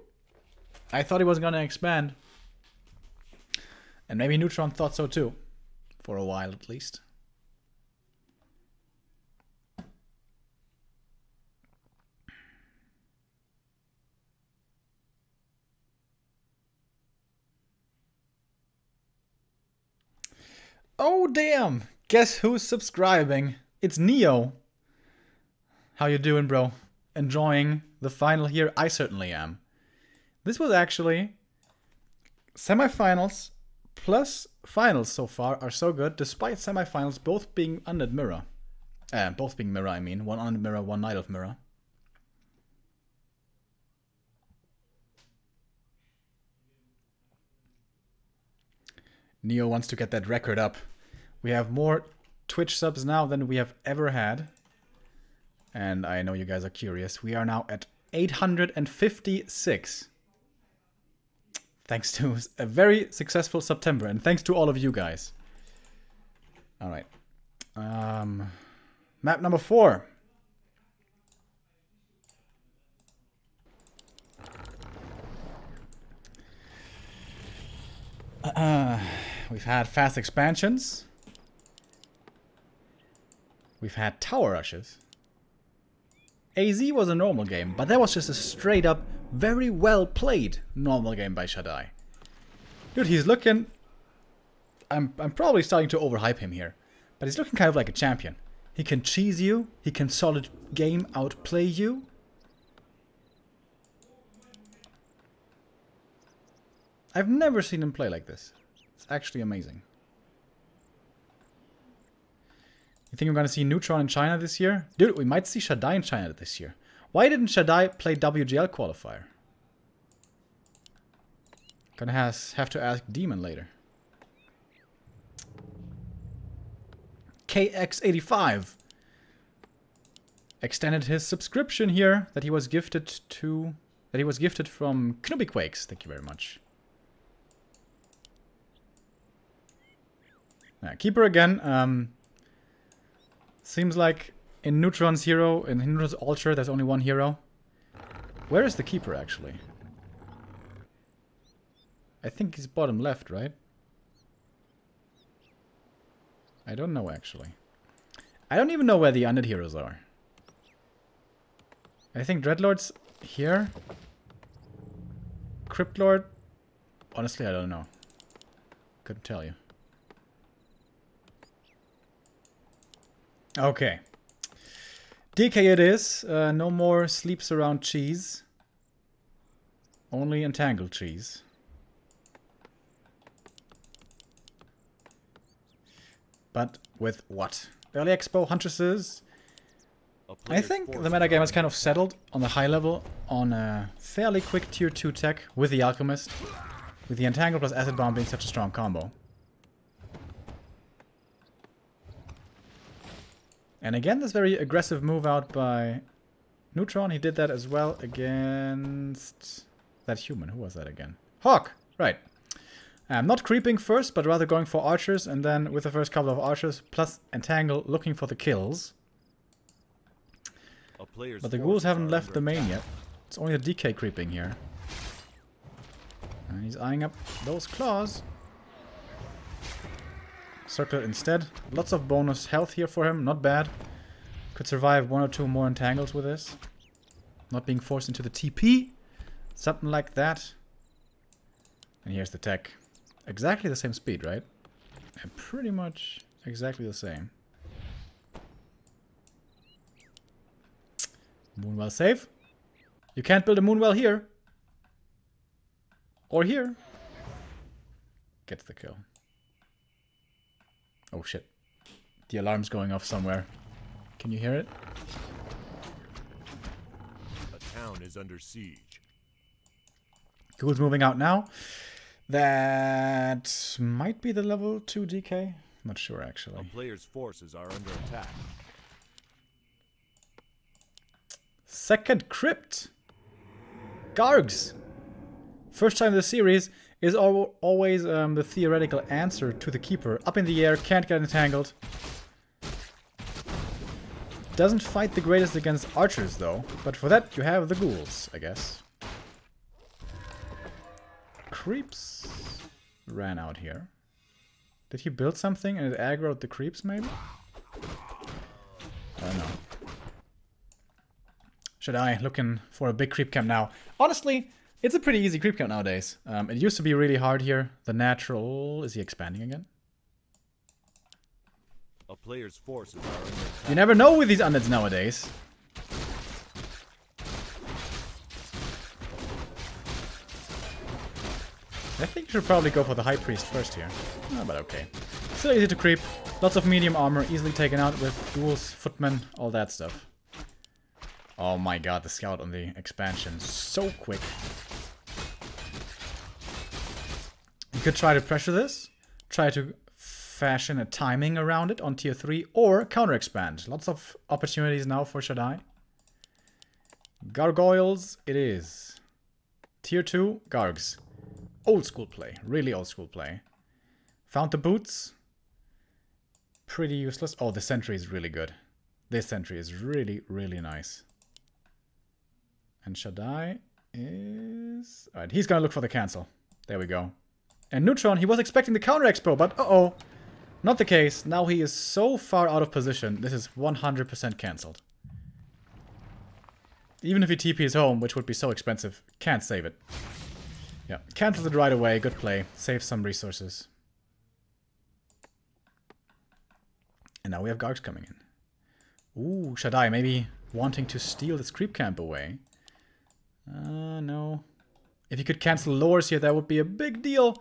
I thought he was gonna expand. And maybe Neutron thought so too. For a while at least. Oh damn! Guess who's subscribing? It's Neo. How you doing, bro? Enjoying the final here? I certainly am. This was actually semifinals plus finals so far are so good, despite semifinals both being undead mirror. Uh, both being mirror, I mean. One undead mirror, one night of mirror. Neo wants to get that record up. We have more Twitch subs now than we have ever had. And I know you guys are curious. We are now at eight hundred fifty-six. Thanks to a very successful September. And thanks to all of you guys. Alright. Um, map number four. Uh, we've had fast expansions. We've had tower rushes. A Z was a normal game, but that was just a straight up, very well played normal game by Shadai. Dude, he's looking... I'm, I'm probably starting to overhype him here, but he's looking kind of like a champion. He can cheese you, he can solid game outplay you. I've never seen him play like this. It's actually amazing. You think we're going to see Neutron in China this year? Dude, we might see Shadai in China this year. Why didn't Shadai play W G L qualifier? Gonna has, have to ask Demon later. K X eighty-five extended his subscription here that he was gifted to that he was gifted from Knubi Quakes. Thank you very much. Yeah, Keeper again. Um, seems like in Neutron's hero, in Neutron's Ultra, there's only one hero. Where is the Keeper, actually? I think he's bottom left, right? I don't know, actually. I don't even know where the undead heroes are. I think Dreadlord's here. Cryptlord? Honestly, I don't know. Couldn't tell you. Okay. D K it is. Uh, no more sleeps around cheese. Only entangled cheese. But with what? Early Expo, Huntresses. I think the metagame has kind of settled on the high level on a fairly quick tier two tech with the Alchemist, with the Entangle plus Acid Bomb being such a strong combo. And again, this very aggressive move out by Neutron. He did that as well against that human. Who was that again? Hawk! Right. Um, not creeping first, but rather going for archers, and then with the first couple of archers, plus Entangle, looking for the kills. But the ghouls haven't left the main yet. It's only the D K creeping here. And he's eyeing up those claws. Circle instead. Lots of bonus health here for him, not bad. Could survive one or two more entangles with this. Not being forced into the T P. Something like that. And here's the tech. Exactly the same speed, right? And pretty much exactly the same. Moonwell save. You can't build a Moonwell here. Or here. Gets the kill. Oh shit. The alarm's going off somewhere. Can you hear it? A town is under siege. Ghoul's moving out now. That might be the level two D K. Not sure actually. A player's forces are under attack. Second crypt! Gargs! First time in the series is al always um, the theoretical answer to the Keeper. Up in the air, can't get entangled. Doesn't fight the greatest against archers though, but for that you have the ghouls, I guess. Creeps ran out here. Did he build something and it aggroed the creeps maybe? I don't know. Shadai looking for a big creep camp now. Honestly, it's a pretty easy creep camp nowadays. Um, it used to be really hard here. The natural... Is he expanding again? A player's forces are... You never know with these undeads nowadays. I think you should probably go for the High Priest first here. Oh, but okay. Still easy to creep. Lots of medium armor, easily taken out with ghouls, footmen, all that stuff. Oh my god, the scout on the expansion. So quick. You could try to pressure this. Try to fashion a timing around it on tier three. Or counter-expand. Lots of opportunities now for Shadai. Gargoyles it is. Tier two, Gargs. Old school play. Really old school play. Found the boots. Pretty useless. Oh, the sentry is really good. This sentry is really, really nice. And Shadai is... Alright, he's gonna look for the cancel. There we go. And Neutron, he was expecting the counter expo, but uh-oh. Not the case. Now he is so far out of position. This is one hundred percent cancelled. Even if he T Ps home, which would be so expensive, can't save it. Yeah, cancels it right away. Good play. Save some resources. And now we have Gargs coming in. Ooh, Shadai maybe wanting to steal this creep camp away. Uh, no. If you could cancel lures here, that would be a big deal.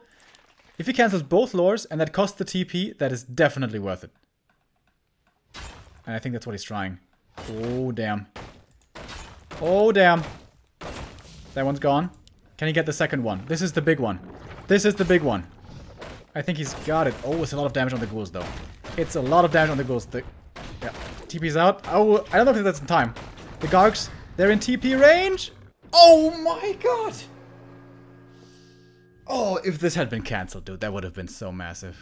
If he cancels both lures and that costs the T P, that is definitely worth it. And I think that's what he's trying. Oh, damn. Oh, damn. That one's gone. Can he get the second one? This is the big one. This is the big one. I think he's got it. Oh, it's a lot of damage on the ghouls, though. It's a lot of damage on the ghouls. The yeah. T P's out. Oh, I don't know if that's in time. The Gargs, they're in T P range. Oh my god! Oh, if this had been cancelled, dude, that would have been so massive.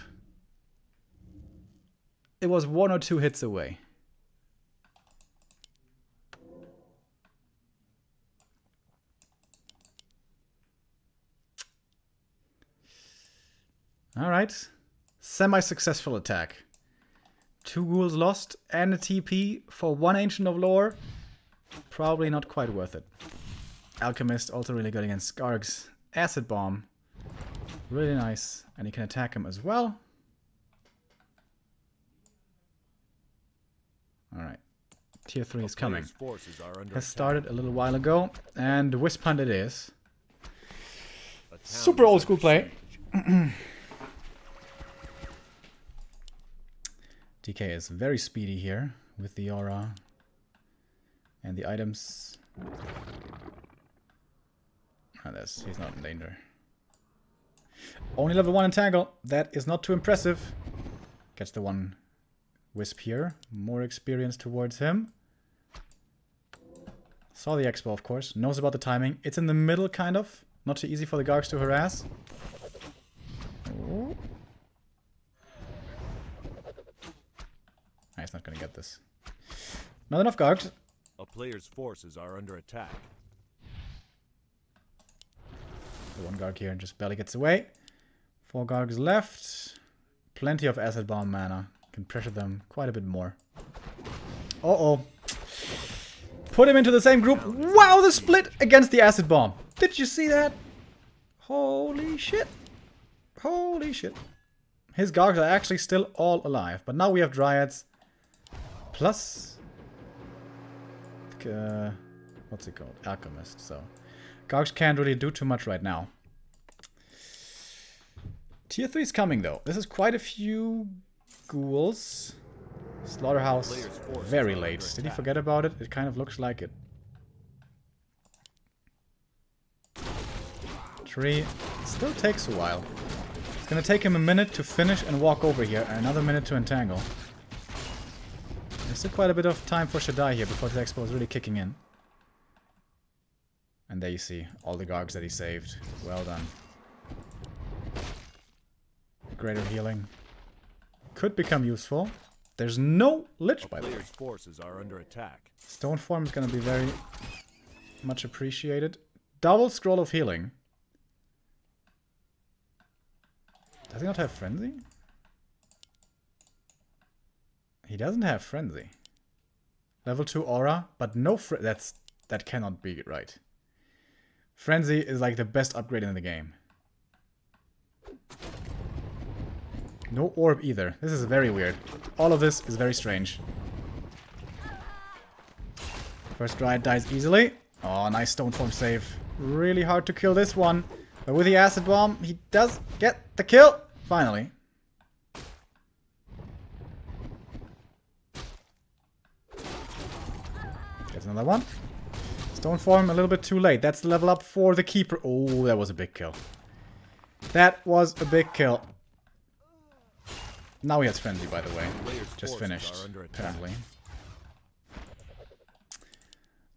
it was one or two hits away. All right, semi-successful attack. Two ghouls lost and a T P for one Ancient of Lore. Probably not quite worth it. Alchemist also really good against Skarg's Acid Bomb. Really nice, and you can attack him as well. All right, tier three is coming. Has started a little while ago, and Wisp Hunt it is. Super old school play. D K is very speedy here with the aura and the items. Oh, that's, he's not in danger. Only level one entangle. That is not too impressive. Gets the one wisp here. More experience towards him. Saw the expo, of course. Knows about the timing. It's in the middle, kind of. Not too easy for the Gargs to harass. Oh. He's not gonna get this. Not enough guards. A player's forces are under attack. The one guard here just barely gets away. Four guards left. Plenty of acid bomb mana. Can pressure them quite a bit more. Uh oh. Put him into the same group. Wow, the split against the acid bomb. Did you see that? Holy shit. Holy shit. His guards are actually still all alive. But now we have Dryads. Plus, uh, what's it called? Alchemist, so. Gargs can't really do too much right now. Tier three is coming, though. This is quite a few ghouls. Slaughterhouse, very late. Did he forget about it? It kind of looks like it. Tree still takes a while. It's gonna take him a minute to finish and walk over here, and another minute to entangle. There's still quite a bit of time for Shadai here before the expo is really kicking in. And there you see all the Gargs that he saved. Well done. Greater healing. Could become useful. There's no Lich, by the way. Forces are under attack. Stone form is going to be very much appreciated. Double scroll of healing. Does he not have frenzy? He doesn't have frenzy. Level two aura, but no frenzy. That's that cannot be right. Frenzy is like the best upgrade in the game. No orb either. This is very weird. All of this is very strange. First Dryad dies easily. Oh, nice stone form save. Really hard to kill this one. But with the acid bomb, he does get the kill. Finally. Another one. Stone form a little bit too late. That's the level up for the keeper. Oh, that was a big kill. That was a big kill. Now he has frenzy, by the way. Just finished, apparently.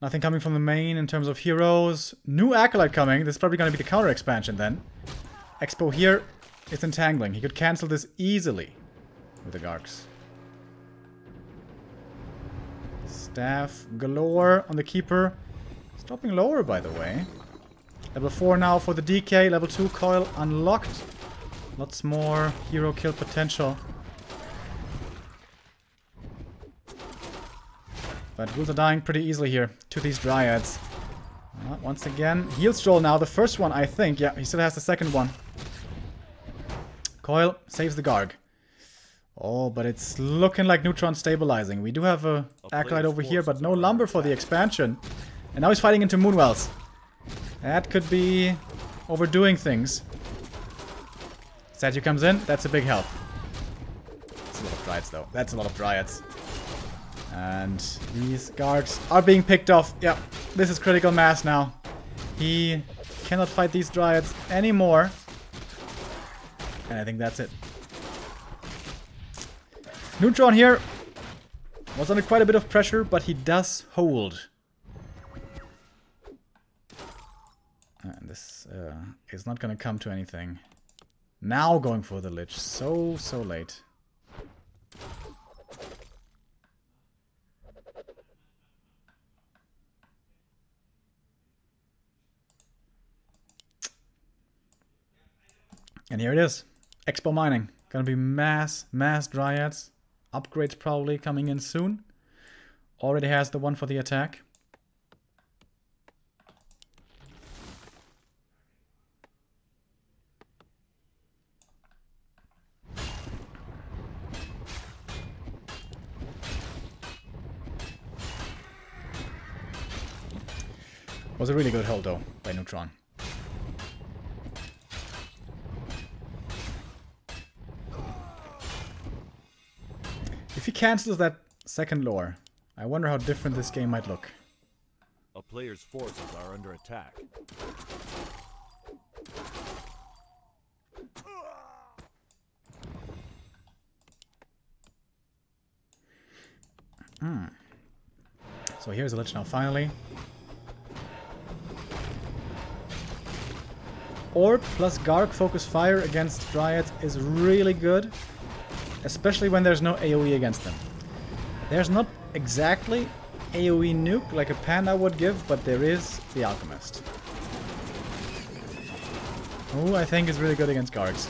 Nothing coming from the main in terms of heroes. New Acolyte coming. This is probably going to be the counter expansion then. Expo here. It's entangling. He could cancel this easily with the Gargs. Staff galore on the keeper. Stopping lower, by the way. Level four now for the D K. Level two coil unlocked. Lots more hero kill potential. But ghouls are dying pretty easily here to these dryads. Uh, once again, heal stroll now. The first one, I think. Yeah, he still has the second one. Coil saves the Garg. Oh, but it's looking like Neutron stabilizing. We do have a Acolyte over here, but no lumber for the expansion. And now he's fighting into Moonwells. That could be overdoing things. Statue comes in. That's a big help. That's a lot of Dryads, though. That's a lot of Dryads. And these Gargs are being picked off. Yep, this is critical mass now. He cannot fight these Dryads anymore. And I think that's it. Neutron here was under quite a bit of pressure, but he does hold. And this uh, is not going to come to anything. Now going for the Lich. So, so late. And here it is. Expo mining. Gonna be mass, mass dryads. Upgrades probably coming in soon. Already has the one for the attack. Was a really good hold though by Neutron. If he cancels that second lore, I wonder how different this game might look. A player's forces are under attack. Mm. So here's a lich now finally. Orb plus Garg focus fire against Dryads is really good. Especially when there's no AoE against them. There's not exactly AoE nuke like a panda would give, but there is the Alchemist. Who I think is really good against Gargs.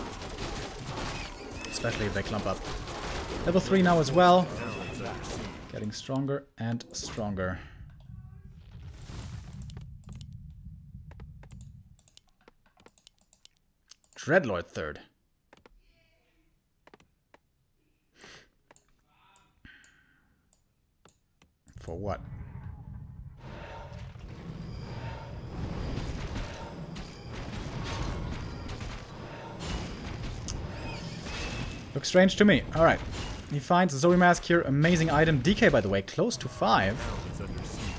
Especially if they clump up. Level three now as well. Getting stronger and stronger. Dreadlord third. For what? Looks strange to me. Alright. He finds Zoe Mask here. Amazing item. D K, by the way, close to five.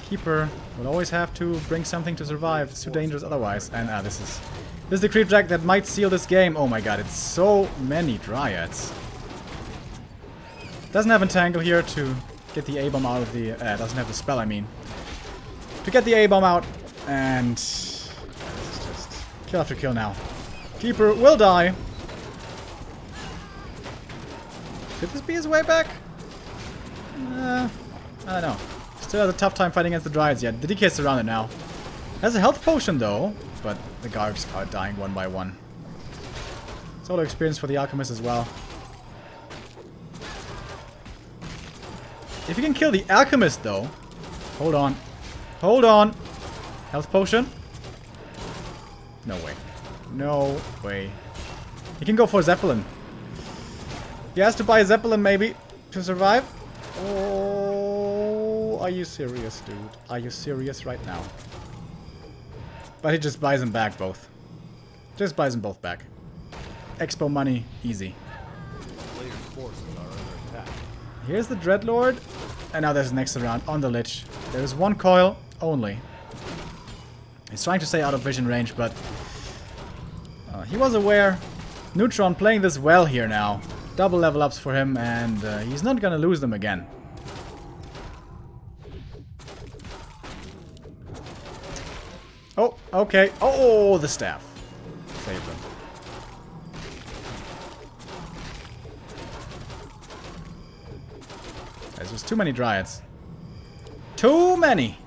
Keeper will always have to bring something to survive. It's too dangerous otherwise. And ah, this is... This is the creep jack that might seal this game. Oh my god, it's so many dryads. Doesn't have Entangle here to get the A-bomb out of the... Uh, doesn't have the spell, I mean. To get the A-bomb out and... This is just kill after kill now. Keeper will die. Could this be his way back? Uh, I don't know. Still has a tough time fighting against the dryads yet. The D K is surrounded now. Has a health potion though. But the guards are dying one by one. Solo experience for the Alchemist as well. If you can kill the Alchemist though... Hold on. Hold on! Health potion? No way. No way. He can go for a Zeppelin. He has to buy a Zeppelin maybe to survive. Oh, are you serious, dude? Are you serious right now? But he just buys them back both. Just buys them both back. Expo money, easy. Here's the Dreadlord. And now there's an extra round on the Lich. There is one coil only. He's trying to stay out of vision range, but... Uh, he was aware. Neutron playing this well here now. Double level ups for him, and uh, he's not gonna lose them again. Oh, okay. Oh, the staff. Save them. There's just too many dryads. Too many!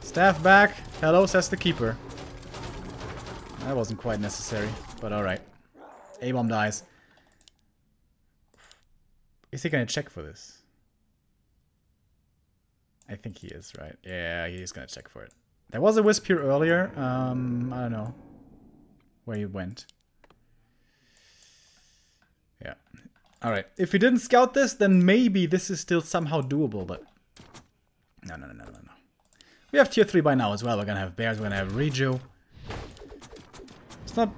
Staff back. Hello, says the keeper. That wasn't quite necessary, but alright. A-bomb dies. Is he gonna check for this? I think he is, right? Yeah, he's gonna check for it. There was a wisp here earlier, um, I don't know where he went. Yeah, alright. If he didn't scout this, then maybe this is still somehow doable, but... No, no, no, no, no, no. We have tier three by now as well. We're gonna have bears, we're gonna have Reju. It's not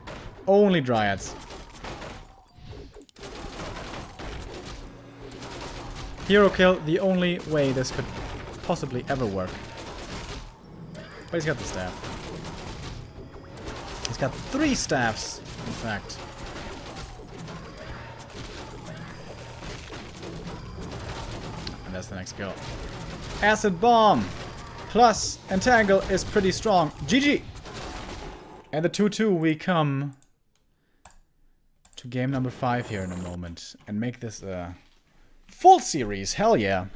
only dryads. Hero kill, the only way this could possibly ever work. But he's got the staff. He's got three staffs, in fact. And that's the next kill. Acid Bomb! Plus, Entangle is pretty strong. G G! And the two two, we come to game number five here in a moment. And make this a full series, hell yeah!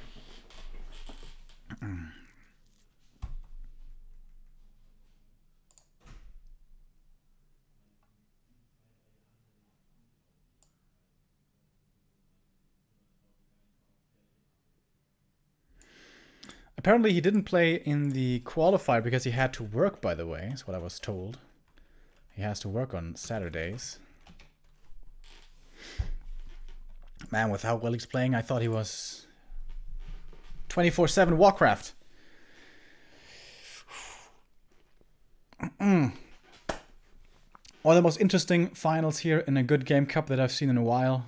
Apparently he didn't play in the qualifier because he had to work, by the way. That's what I was told. He has to work on Saturdays. Man, with how well he's playing, I thought he was twenty-four seven Warcraft. One of the most interesting finals here in a good game cup that I've seen in a while.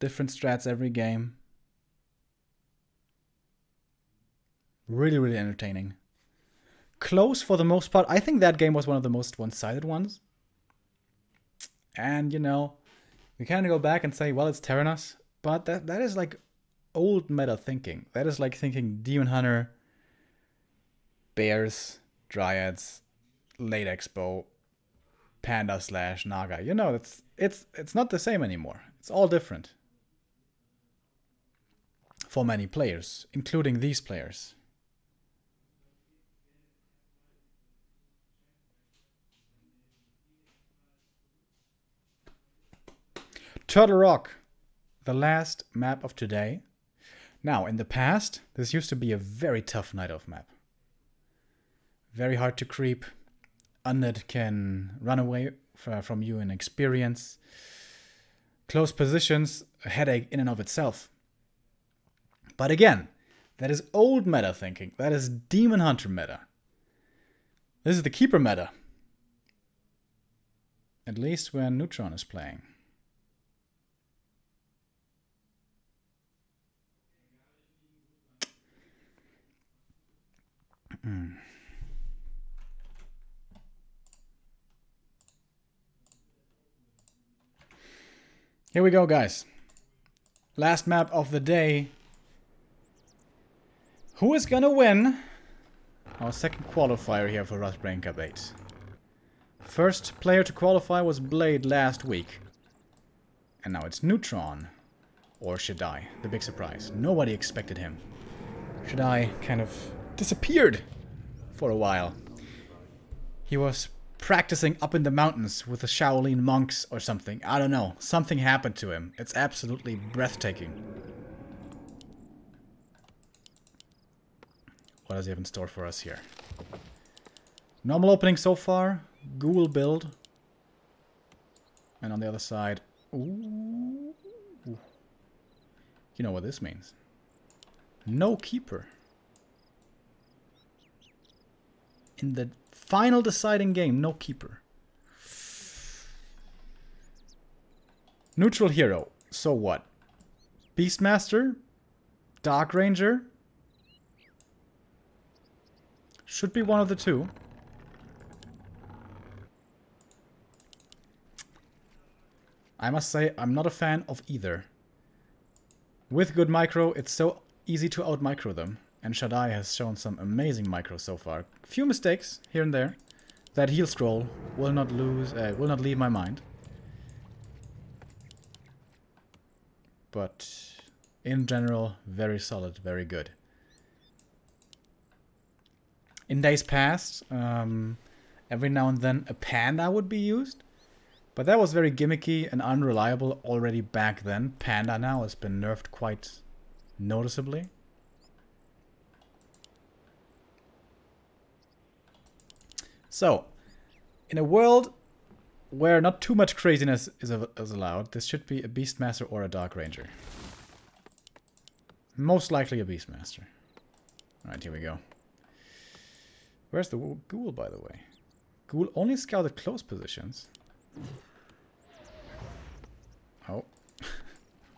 Different strats every game. Really, really entertaining. Close for the most part. I think that game was one of the most one-sided ones. And, you know, we kind of go back and say, well, it's Theranos. But that that is like old meta thinking. That is like thinking Demon Hunter, Bears, Dryads, Late Expo, Panda slash Naga. You know, it's, it's, it's not the same anymore. It's all different. For many players, including these players. Turtle Rock, the last map of today. Now, in the past, this used to be a very tough Night Elf map. Very hard to creep. Undead can run away from you in experience. Close positions, a headache in and of itself. But again, that is old meta thinking. That is Demon Hunter meta. This is the Keeper meta. At least when Neutron is playing. Mm. Here we go, guys. Last map of the day. Who is gonna win our second qualifier here for Rus_Brain Cup eight? First player to qualify was Blade last week. And now it's Neutron. Or Shadai. The big surprise. Nobody expected him. Shadai kind of disappeared for a while. He was practicing up in the mountains with the Shaolin monks or something. I don't know. Something happened to him. It's absolutely breathtaking. What does he have in store for us here? Normal opening so far. Ghoul build. And on the other side... Ooh. You know what this means. No keeper. In the final deciding game, no keeper. Neutral hero. So what? Beastmaster? Dark Ranger? Should be one of the two. I must say, I'm not a fan of either. With good micro, it's so easy to out-micro them. And Shadai has shown some amazing micro so far. Few mistakes here and there. That heal scroll will not lose, uh, will not leave my mind. But in general, very solid, very good. In days past, um, every now and then a panda would be used. But that was very gimmicky and unreliable already back then. Panda now has been nerfed quite noticeably. So, in a world where not too much craziness is, is allowed, this should be a Beastmaster or a Dark Ranger. Most likely a Beastmaster. Alright, here we go. Where's the ghoul, by the way? Ghoul only scouted close positions. Oh.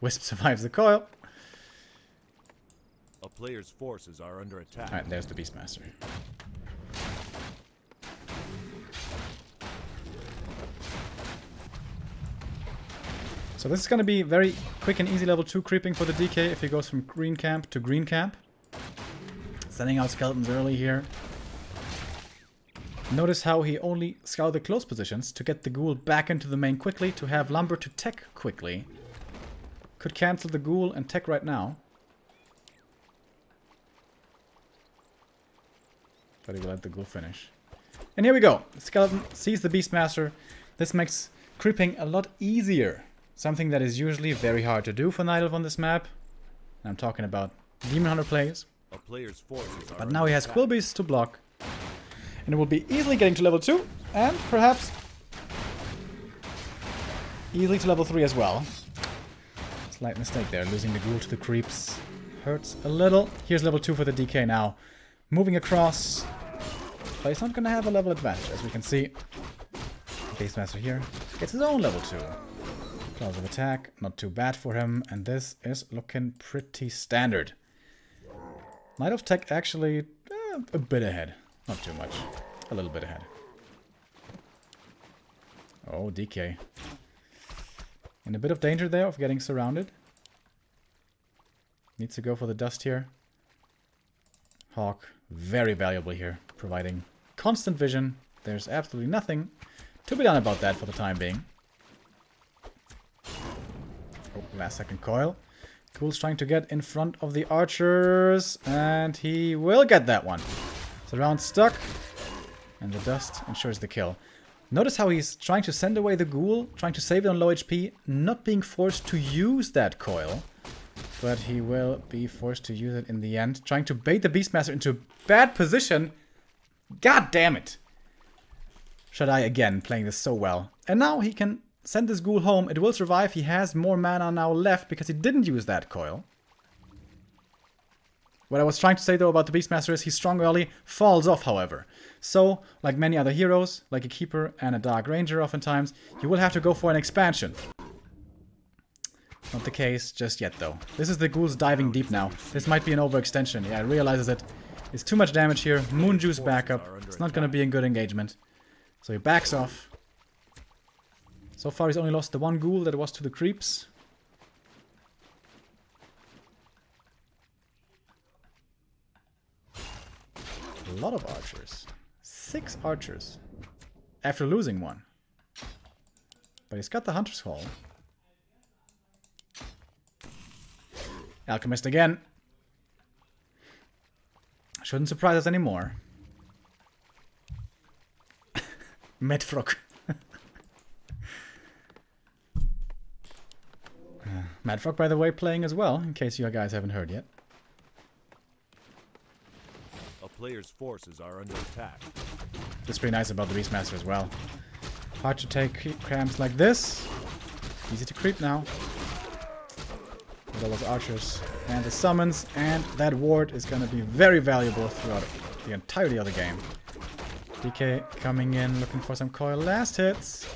Wisp survives the coil. A player's forces are under attack. Alright, there's the Beastmaster. So this is going to be very quick and easy level two creeping for the D K if he goes from green camp to green camp. Sending out skeletons early here. Notice how he only scouted the close positions to get the ghoul back into the main quickly, to have lumber to tech quickly. Could cancel the ghoul and tech right now. But he will let the ghoul finish. And here we go. The skeleton sees the Beastmaster. This makes creeping a lot easier. Something that is usually very hard to do for Night Elf on this map. And I'm talking about Demon Hunter players. But now he has Quillbeast to block. And it will be easily getting to level two, and perhaps easily to level three as well. Slight mistake there, losing the ghoul to the creeps hurts a little. Here's level two for the D K now. Moving across, but he's not going to have a level advantage, as we can see. Beastmaster here gets his own level two. Claws of attack, not too bad for him, and this is looking pretty standard. Knight of Tech actually eh, a bit ahead. Not too much. A little bit ahead. Oh, D K. In a bit of danger there of getting surrounded. Needs to go for the dust here. Hawk, very valuable here, providing constant vision. There's absolutely nothing to be done about that for the time being. Oh, last second coil. Ghoul's trying to get in front of the archers, and he will get that one. So round stuck, and the dust ensures the kill. Notice how he's trying to send away the ghoul, trying to save it on low H P, not being forced to use that coil. But he will be forced to use it in the end. Trying to bait the Beastmaster into a bad position. God damn it! Shadai again playing this so well. And now he can send this ghoul home. It will survive. He has more mana now left because he didn't use that coil. What I was trying to say though about the Beastmaster is he's strong early, falls off however. So, like many other heroes, like a Keeper and a Dark Ranger oftentimes, you will have to go for an expansion. Not the case just yet, though. This is the ghouls diving deep now. This might be an overextension. Yeah, it realizes it. It's too much damage here. Moon Juice backup. It's not going to be a good engagement. So he backs off. So far, he's only lost the one ghoul that was to the creeps. A lot of archers. Six archers. After losing one. But he's got the Hunter's Hall. Alchemist again. Shouldn't surprise us anymore. MadFrog. uh, MadFrog, by the way, playing as well, in case you guys haven't heard yet. A player's forces are under attack. That's pretty nice about the Beastmaster as well. Hard to take camps like this. Easy to creep now. Those archers and the summons, and that ward is going to be very valuable throughout the entirety of the game. D K coming in looking for some coil last hits.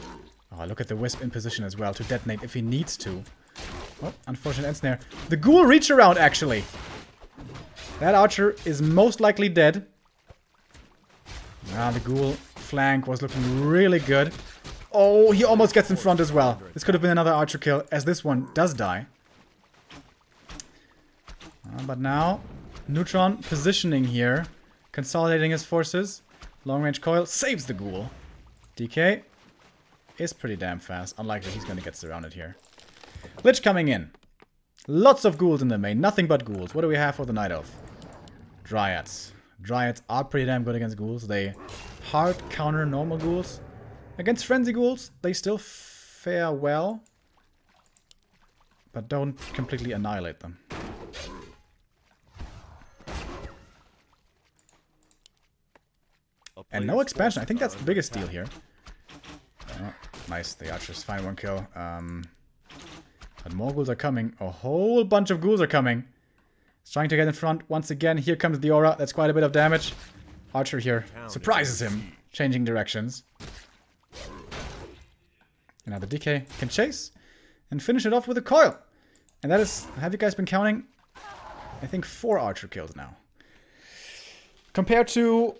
Oh, look at the Wisp in position as well to detonate if he needs to. Oh, unfortunate end snare. The ghoul reach around actually. That archer is most likely dead. Ah, the ghoul flank was looking really good. Oh, he almost gets in front as well. This could have been another archer kill as this one does die. Uh, but now, Neutron positioning here, consolidating his forces. Long-range coil saves the ghoul. D K is pretty damn fast. Unlikely he's going to get surrounded here. Lich coming in. Lots of ghouls in the main. Nothing but ghouls. What do we have for the Night Elf? Dryads. Dryads are pretty damn good against ghouls. They hard counter normal ghouls. Against frenzy ghouls, they still fare well. But don't completely annihilate them. And no expansion. I think that's the biggest deal here. Oh, nice. The archers find one kill. Um, but more ghouls are coming. A whole bunch of ghouls are coming. It's trying to get in front once again. Here comes the aura. That's quite a bit of damage. Archer here surprises him, changing directions. And now the D K can chase and finish it off with a coil. And that is, have you guys been counting? I think four archer kills now. Compared to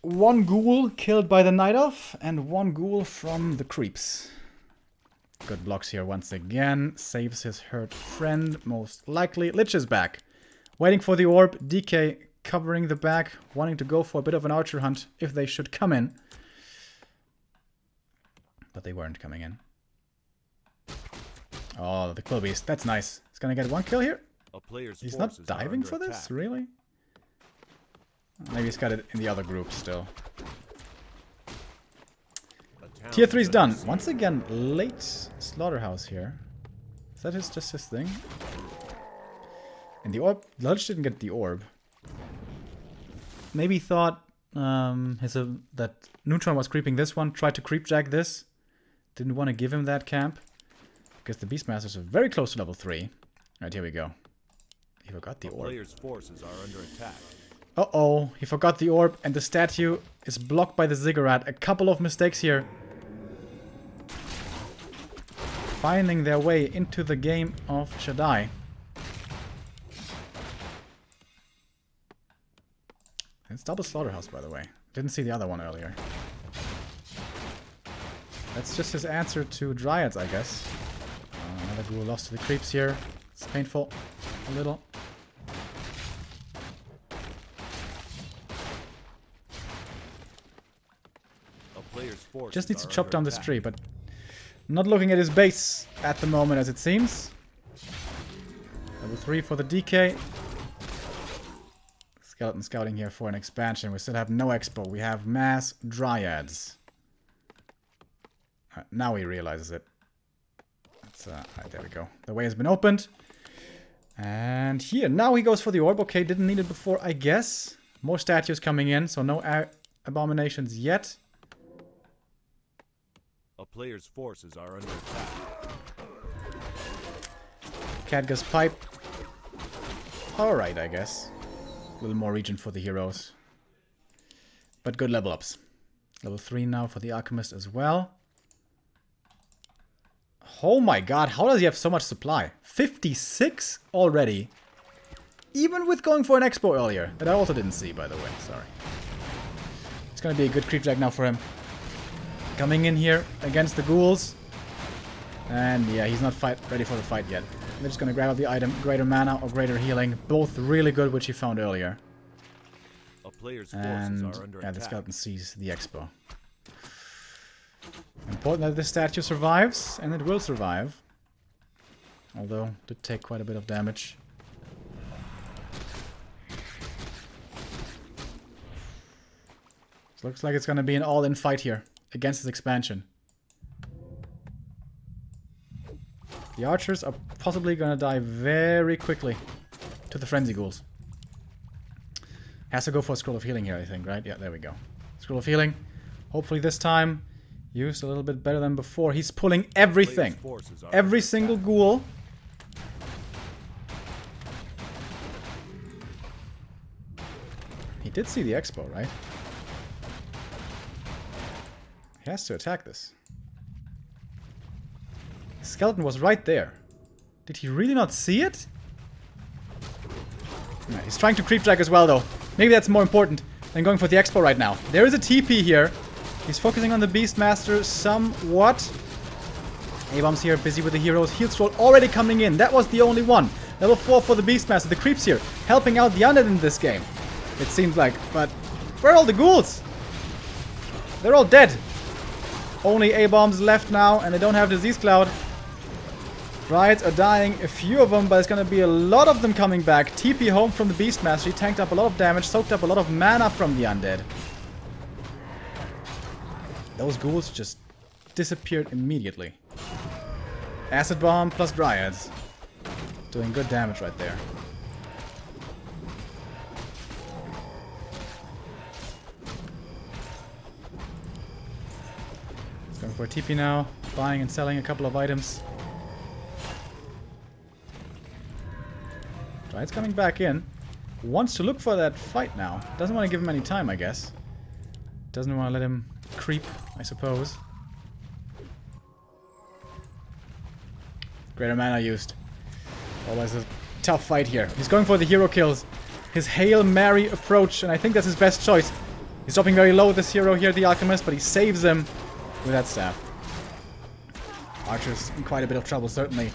one ghoul killed by the Night Elf, and one ghoul from the creeps. Good blocks here once again. Saves his hurt friend, most likely. Lich is back. Waiting for the orb. D K covering the back, wanting to go for a bit of an archer hunt if they should come in. But they weren't coming in. Oh, the Quill Beast. That's nice. He's gonna get one kill here. He's not diving for this? Really? Maybe he's got it in the other group still. Tier three's done. Once again, late slaughterhouse here. Is that his, just his thing? And the orb... Lodge didn't get the orb. maybe thought um, his, uh, that Neutron was creeping this one, tried to creepjack this. Didn't want to give him that camp, because the Beastmasters are very close to level three. Alright, here we go. He forgot the orb. Forces are under attack. Uh-oh, he forgot the orb, and the statue is blocked by the ziggurat. A couple of mistakes here. Finding their way into the game of Shadai. It's double slaughterhouse, by the way. Didn't see the other one earlier. That's just his answer to Dryads, I guess. Uh, another ghoul lost to the creeps here. It's painful. A little. Just needs to chop down this tree, but not looking at his base at the moment, as it seems. Level three for the D K. Skeleton scouting here for an expansion. We still have no expo. We have mass dryads. Right, now he realizes it. That's, uh, right, there we go. The way has been opened. And here, now he goes for the orb. Okay, didn't need it before, I guess. More statues coming in, so no abominations yet. A player's forces are under attack. Khadga's pipe. Alright, I guess. A little more region for the heroes. But good level ups. Level three now for the alchemist as well. Oh my god, how does he have so much supply? fifty-six already? Even with going for an expo earlier. That I also didn't see, by the way. Sorry. It's gonna be a good creepjack now for him. Coming in here against the ghouls. And yeah, he's not fight ready for the fight yet. They're just going to grab up the item, greater mana or greater healing. Both really good, which he found earlier. A player's and forces are under yeah, the skeleton sees the expo. Important that this statue survives, and it will survive. Although, it did take quite a bit of damage. This looks like it's going to be an all-in fight here. Against his expansion. The archers are possibly going to die very quickly to the frenzy ghouls. Has to go for a scroll of healing here, I think, right? Yeah, there we go. Scroll of healing. Hopefully this time used a little bit better than before. He's pulling everything. Every single ghoul. He did see the expo, right? He has to attack this. The skeleton was right there. Did he really not see it? Nah, he's trying to creepjack as well, though. Maybe that's more important than going for the expo right now. There is a T P here. He's focusing on the Beastmaster somewhat. A-bombs here, busy with the heroes. Heal Stroll already coming in. That was the only one. Level four for the Beastmaster. The creeps here, helping out the undead in this game. It seems like, but where are all the ghouls? They're all dead. Only A-bombs left now, and they don't have Disease Cloud. Riots are dying, a few of them, but it's going to be a lot of them coming back. T P home from the Beastmaster. He tanked up a lot of damage, soaked up a lot of mana from the undead. Those ghouls just disappeared immediately. Acid Bomb plus Dryads. Doing good damage right there. Going for a T P now, buying and selling a couple of items. Dryad's coming back in. Wants to look for that fight now. Doesn't want to give him any time, I guess. Doesn't want to let him creep, I suppose. Greater mana used. Always a tough fight here. He's going for the hero kills. His Hail Mary approach, and I think that's his best choice. He's dropping very low with this hero here, the alchemist, but he saves him. With that staff. Archer's in quite a bit of trouble, certainly.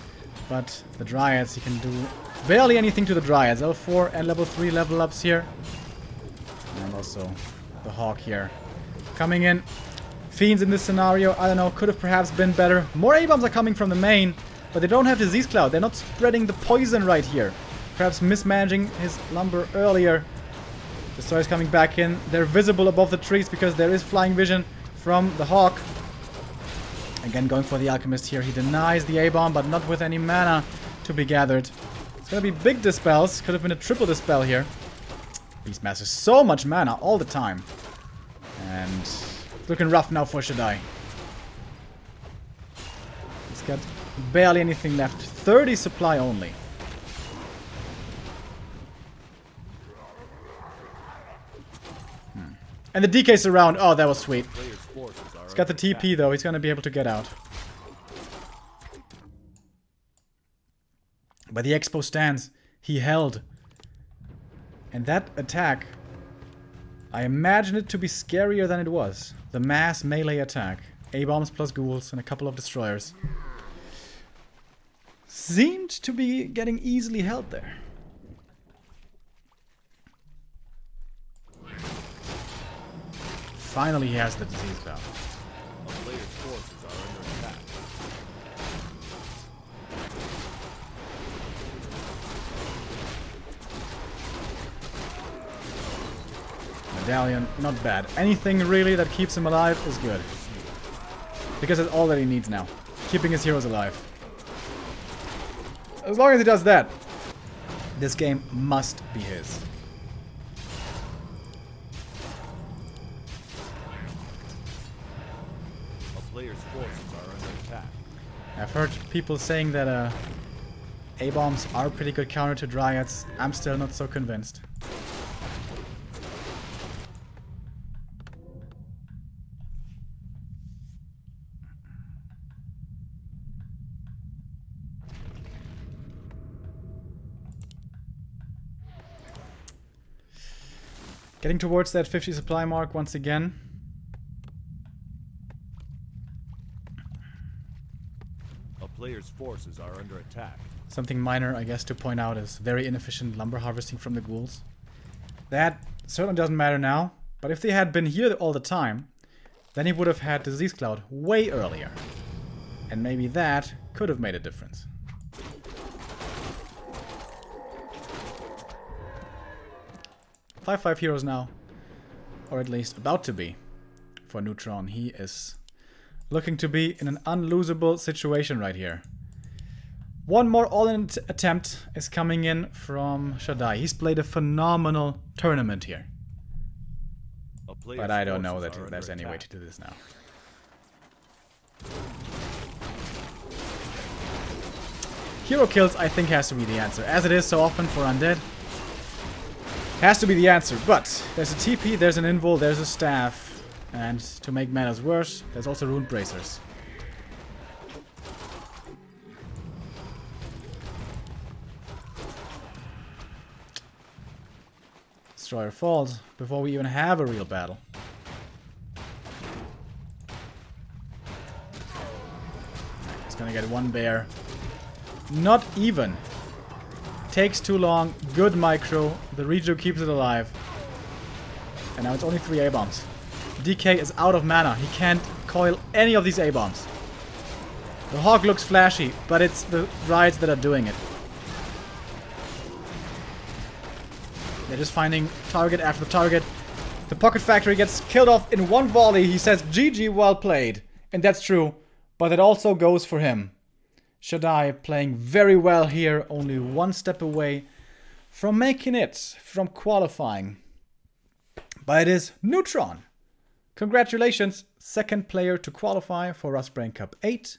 But the Dryads, he can do barely anything to the Dryads. Level four and level three level ups here. And also the Hawk here. Coming in. Fiends in this scenario, I don't know, could have perhaps been better. More A-bombs are coming from the main, but they don't have Disease Cloud. They're not spreading the poison right here. Perhaps mismanaging his lumber earlier. The Destroyer's coming back in. They're visible above the trees because there is flying vision from the Hawk. Again, going for the alchemist here. He denies the A-bomb, but not with any mana to be gathered. It's going to be big dispels. Could have been a triple dispel here. Beastmaster. So much mana all the time. And it's looking rough now for Shadai. He's got barely anything left. thirty supply only. Hmm. And the D K's around. Oh, that was sweet. He's got the T P though. He's going to be able to get out. But the Expo stands. He held. And that attack, I imagine it to be scarier than it was. The mass melee attack. A-bombs plus ghouls and a couple of destroyers. Seemed to be getting easily held there. Finally he has the disease valve. Medallion, not bad. Anything really that keeps him alive is good. Because that's all that he needs now. Keeping his heroes alive. As long as he does that, this game must be his. I've heard people saying that uh, A-bombs are pretty good counter to Dryads. I'm still not so convinced. Getting towards that fifty supply mark once again. A player's forces are under attack. Something minor, I guess, to point out is very inefficient lumber harvesting from the ghouls. That certainly doesn't matter now, but if they had been here all the time, then he would have had Disease Cloud way earlier. And maybe that could have made a difference. five five heroes now, or at least about to be, for Neutron. He is looking to be in an unlosable situation right here. One more all-in attempt is coming in from Shadai. He's played a phenomenal tournament here. But I don't know that there's any way to do this now. Hero kills, I think, has to be the answer, as it is so often for Undead. Has to be the answer, but there's a T P, there's an invul, there's a staff, and to make matters worse, there's also Rune Bracers. Destroyer falls before we even have a real battle. He's gonna get one bear. Not even. Takes too long. Good micro. The Reju keeps it alive. And now it's only three A-bombs. D K is out of mana. He can't coil any of these A-bombs. The Hawk looks flashy, but it's the Riots that are doing it. They're just finding target after target. The Pocket Factory gets killed off in one volley. He says, G G, well played. And that's true, but it also goes for him. Shadai playing very well here, only one step away from making it, from qualifying. But it is Neutron. Congratulations, second player to qualify for Rus_Brain Cup eight.